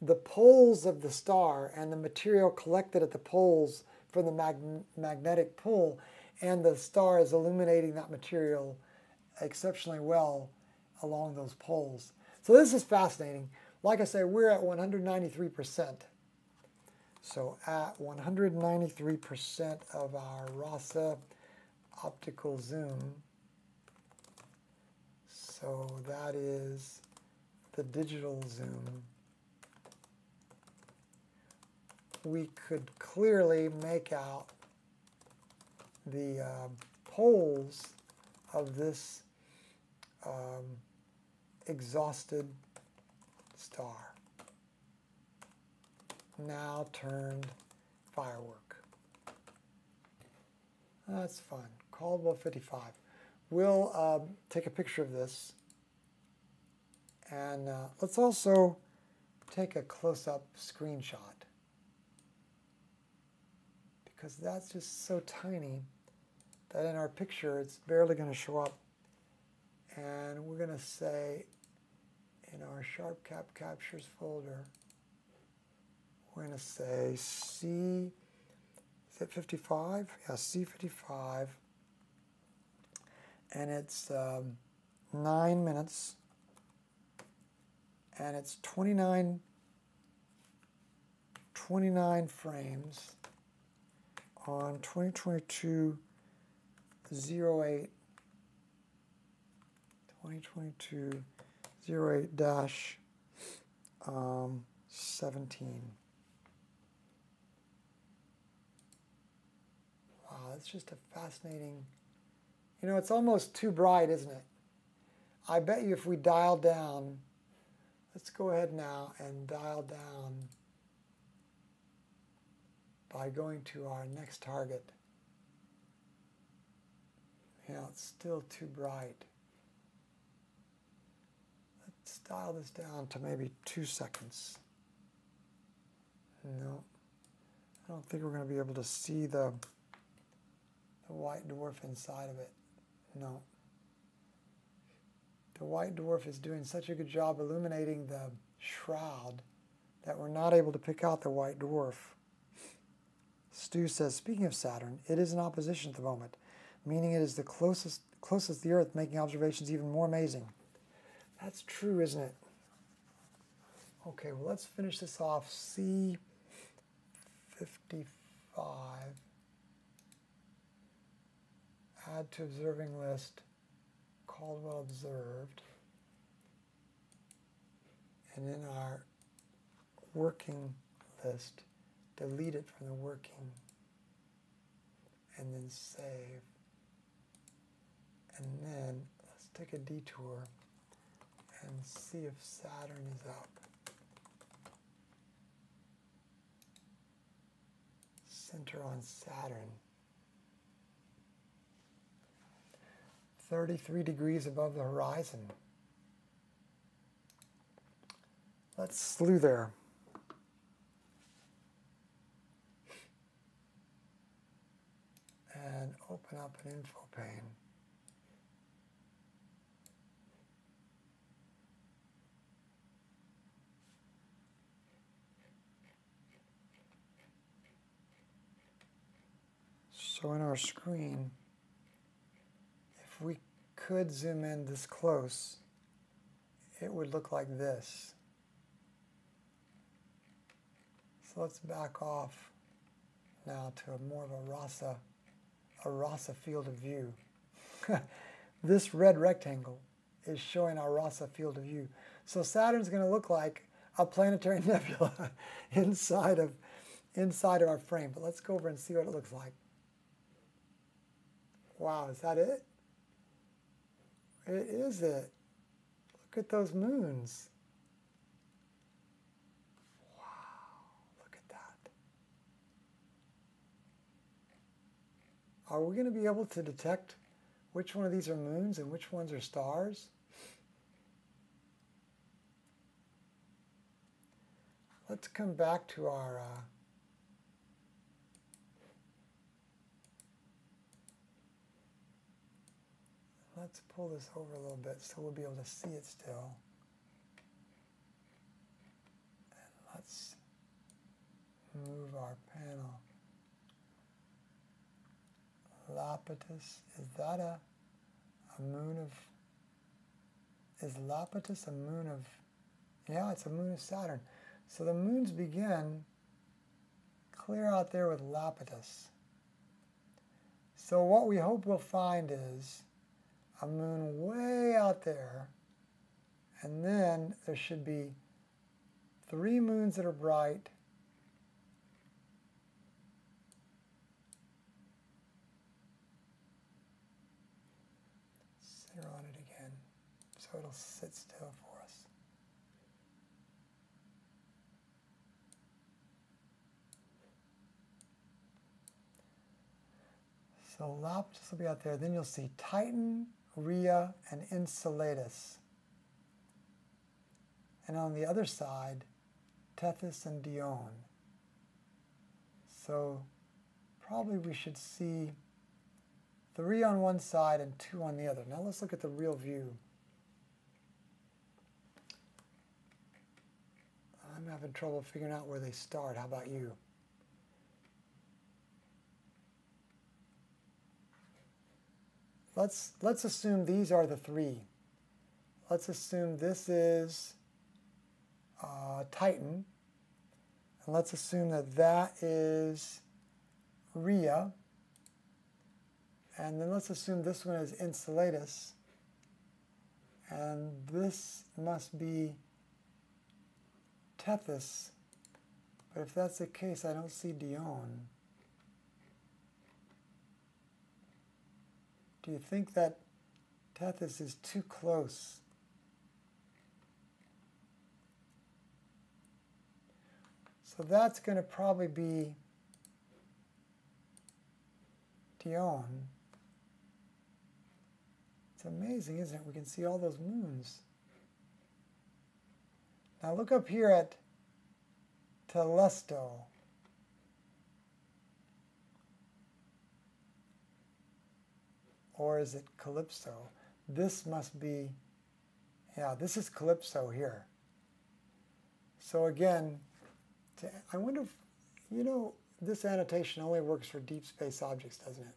the poles of the star and the material collected at the poles from the magnetic pull. And the star is illuminating that material exceptionally well along those poles. So this is fascinating. Like I say, we're at 193%. So at 193% of our RASA optical zoom, so that is the digital zoom, we could clearly make out the poles of this exhausted star. now turned firework. That's fun. Caldwell 55. We'll take a picture of this. And let's also take a close-up screenshot, because that's just so tiny that in our picture it's barely going to show up. And we're going to say in our SharpCap captures folder, we're going to say C, is it 55? Yeah, C55. And it's 9 minutes. And it's 29 frames on 2022-08, 2022-08-17. Wow, that's just a fascinating, you know, it's almost too bright, isn't it? I bet you if we dial down, let's go ahead now and dial down by going to our next target. Yeah, it's still too bright. Let's dial this down to maybe 2 seconds. No, I don't think we're going to be able to see the white dwarf inside of it. No. The white dwarf is doing such a good job illuminating the shroud that we're not able to pick out the white dwarf. Stu says, speaking of Saturn, it is in opposition at the moment, meaning it is the closest to the Earth, making observations even more amazing. That's true, isn't it? Okay, well, let's finish this off. C55. Add to observing list. Caldwell observed, and in our working list, delete it from the working, and then save, and then let's take a detour and see if Saturn is up. Center on Saturn. 33 degrees above the horizon. Let's slew there. And open up an info pane. So in our screen, if we could zoom in this close, it would look like this. So let's back off now to a more of a RASA field of view. This red rectangle is showing our RASA field of view. So Saturn's going to look like a planetary nebula inside of our frame. But let's go over and see what it looks like. Wow, is that it? It is it. Look at those moons. Wow, look at that. Are we going to be able to detect which one of these are moons and which ones are stars? Let's come back to our let's pull this over a little bit so we'll be able to see it still. And let's move our panel. Iapetus, is that a moon of, is Iapetus a moon of, yeah, it's a moon of Saturn. So the moons begin clear out there with Iapetus. So what we hope we'll find is a moon way out there, and then there should be 3 moons that are bright, center on it again so it'll sit still for us, So Iapetus will be out there. Then you'll see Titan, Rhea, and Enceladus. And on the other side, Tethys and Dione. So probably we should see 3 on one side and 2 on the other. Now let's look at the real view. I'm having trouble figuring out where they start. How about you? Let's assume these are the 3. Let's assume this is Titan. And let's assume that that is Rhea. And then let's assume this one is Enceladus. And this must be Tethys. But if that's the case, I don't see Dione. Do you think that Tethys is too close? So that's going to probably be Dione. It's amazing, isn't it? We can see all those moons. Now look up here at Telesto. Or is it Calypso? This must be, yeah, this is Calypso here. So again, I wonder if, you know, this annotation only works for deep space objects, doesn't it?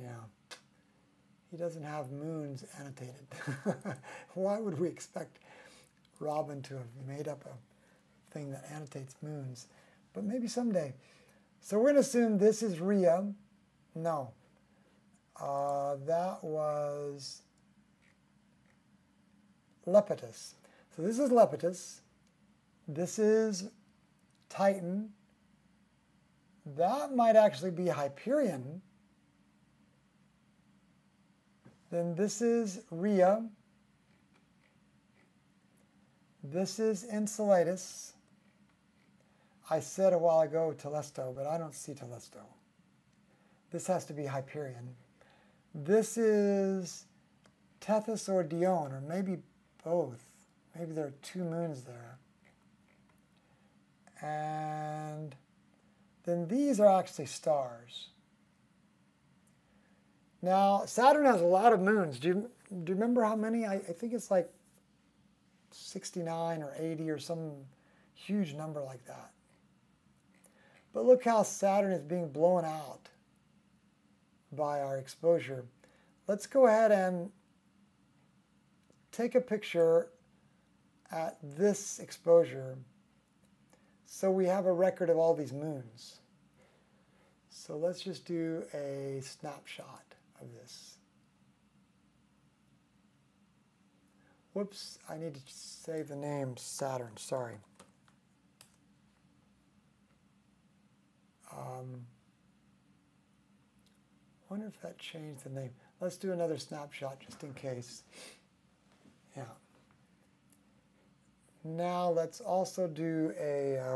Yeah. He doesn't have moons annotated. Why would we expect Robin to have made up a thing that annotates moons? But maybe someday. So we're going to assume this is Rhea. No. That was Iapetus. So this is Iapetus. This is Titan. That might actually be Hyperion. Then this is Rhea. This is Enceladus. I said a while ago Telesto, but I don't see Telesto. This has to be Hyperion. This is Tethys or Dione, or maybe both. Maybe there are 2 moons there. And then these are actually stars. Now, Saturn has a lot of moons. Do you remember how many? I think it's like 69 or 80 or some huge number like that. But look how Saturn is being blown out by our exposure. Let's go ahead and take a picture at this exposure so we have a record of all these moons. So let's just do a snapshot of this. Whoops, I need to save the name Saturn, sorry. Wonder if that changed the name. Let's do another snapshot just in case. Yeah. Now let's also do a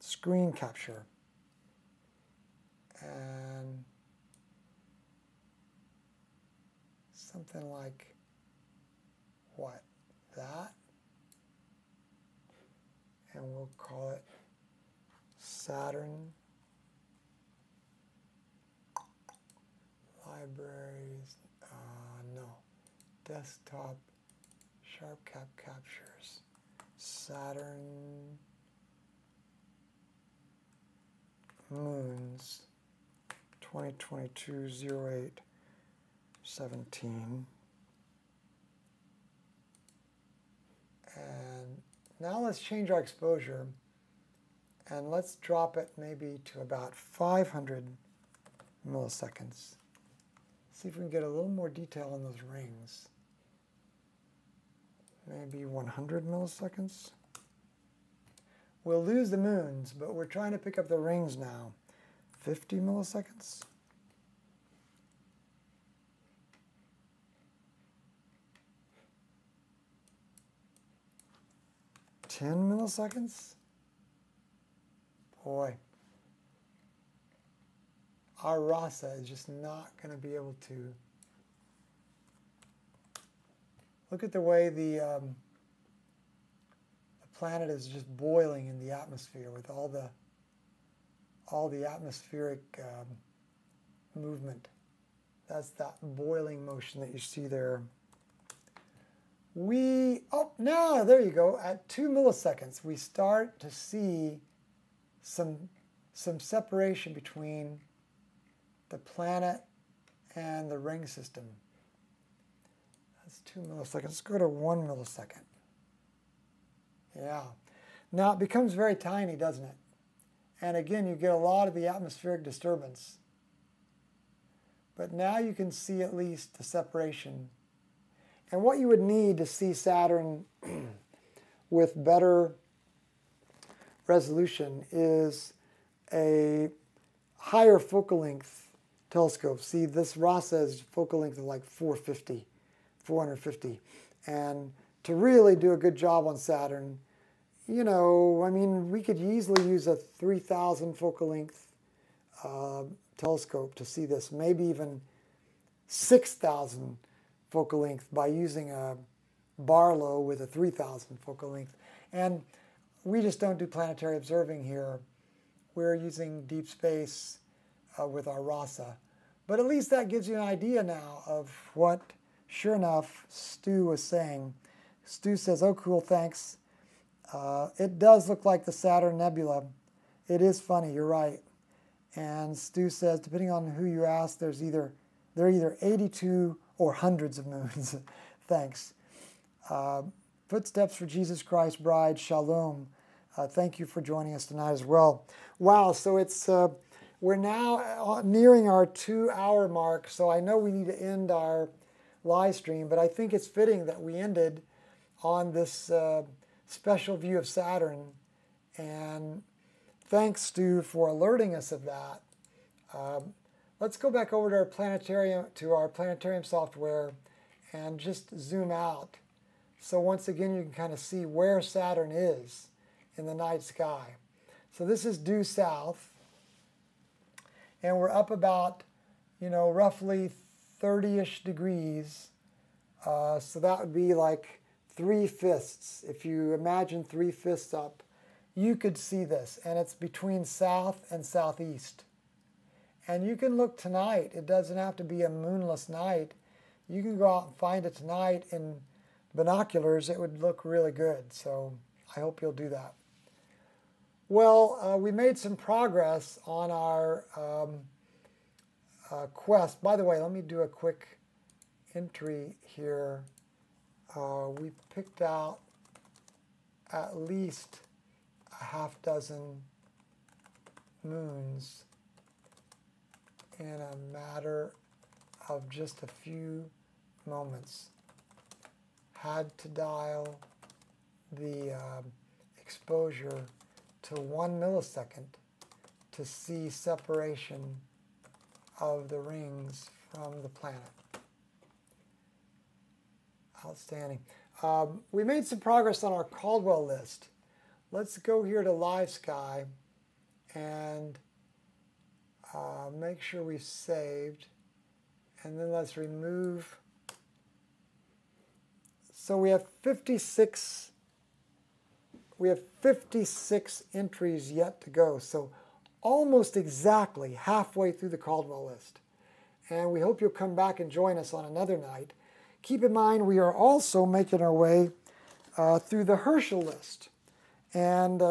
screen capture. And something like what? That? And we'll call it Saturn. Libraries, no, desktop, SharpCap captures, Saturn, moons, 2022-08-17. And now let's change our exposure and let's drop it maybe to about 500 milliseconds. See if we can get a little more detail on those rings. Maybe 100 milliseconds. We'll lose the moons, but we're trying to pick up the rings now. 50 milliseconds. $10 milliseconds? Boy, our RASA is just not going to be able to. Look at the way the planet is just boiling in the atmosphere with all the atmospheric movement. That's that boiling motion that you see there. Oh, now there you go. At 2 milliseconds, we start to see some separation between the planet and the ring system. That's 2 milliseconds. Let's go to 1 millisecond. Yeah. Now it becomes very tiny, doesn't it? And again, you get a lot of the atmospheric disturbance. But now you can see at least the separation. And what you would need to see Saturn with better resolution is a higher focal length telescope. See, this RASA's focal length is like 450, 450. And to really do a good job on Saturn, you know, I mean, we could easily use a 3,000 focal length telescope to see this, maybe even 6,000 focal length by using a Barlow with a 3,000 focal length. And we just don't do planetary observing here. We're using deep space with our RASA. But at least that gives you an idea now of what, sure enough, Stu was saying. Stu says, oh, cool, thanks. It does look like the Saturn Nebula. It is funny, you're right. And Stu says, depending on who you ask, there's either, there are either 82 or hundreds of moons. Thanks. Footsteps for Jesus Christ Bride, Shalom. Thank you for joining us tonight as well. Wow, so it's we're now nearing our 2 hour mark, so I know we need to end our live stream, but I think it's fitting that we ended on this special view of Saturn, and thanks, Stu, for alerting us of that. Let's go back over to our planetarium software and just zoom out. So once again, you can kind of see where Saturn is in the night sky. So this is due south, and we're up about, you know, roughly 30-ish degrees. So that would be like 3/5. If you imagine 3/5 up, you could see this, and it's between south and southeast. And you can look tonight. It doesn't have to be a moonless night. You can go out and find it tonight in binoculars. It would look really good, so I hope you'll do that. Well, we made some progress on our quest. By the way, let me do a quick entry here. We picked out at least a half dozen moons in a matter of just a few moments. Had to dial the exposure to 1 millisecond to see separation of the rings from the planet. Outstanding. We made some progress on our Caldwell list. Let's go here to Live Sky and make sure we've saved, and then let's remove. So we have 56. We have 56 entries yet to go, so almost exactly halfway through the Caldwell list. And we hope you'll come back and join us on another night. Keep in mind, we are also making our way through the Herschel list. And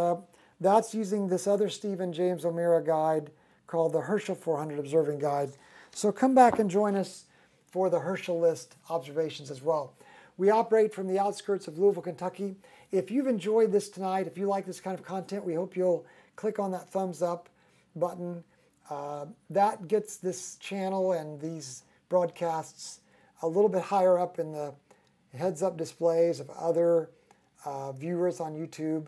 that's using this other Stephen James O'Meara guide called the Herschel 400 Observing Guide. So come back and join us for the Herschel list observations as well. We operate from the outskirts of Louisville, Kentucky. If you've enjoyed this tonight, if you like this kind of content, we hope you'll click on that thumbs up button. That gets this channel and these broadcasts a little bit higher up in the heads up displays of other viewers on YouTube.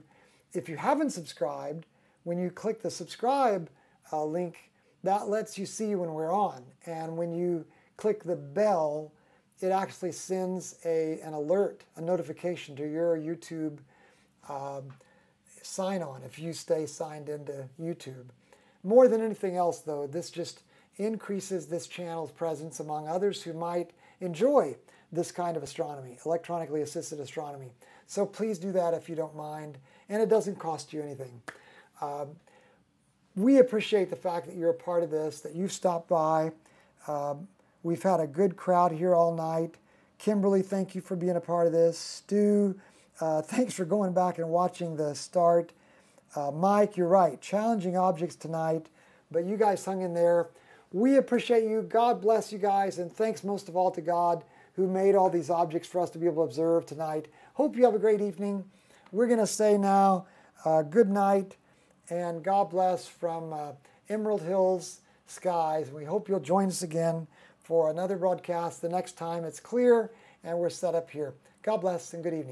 If you haven't subscribed, when you click the subscribe link, that lets you see when we're on. And when you click the bell, it actually sends an alert, a notification to your YouTube sign-on if you stay signed into YouTube. More than anything else, though, this just increases this channel's presence among others who might enjoy this kind of astronomy, electronically assisted astronomy. So please do that if you don't mind, and it doesn't cost you anything. We appreciate the fact that you're a part of this, that you've stopped by. We've had a good crowd here all night. Kimberly, thank you for being a part of this. Stu, thanks for going back and watching the start. Mike, you're right, challenging objects tonight, but you guys hung in there. We appreciate you. God bless you guys, and thanks most of all to God who made all these objects for us to be able to observe tonight. Hope you have a great evening. We're going to say now good night and God bless from Emerald Hills Skies. We hope you'll join us again for another broadcast the next time it's clear and we're set up here. God bless and good evening.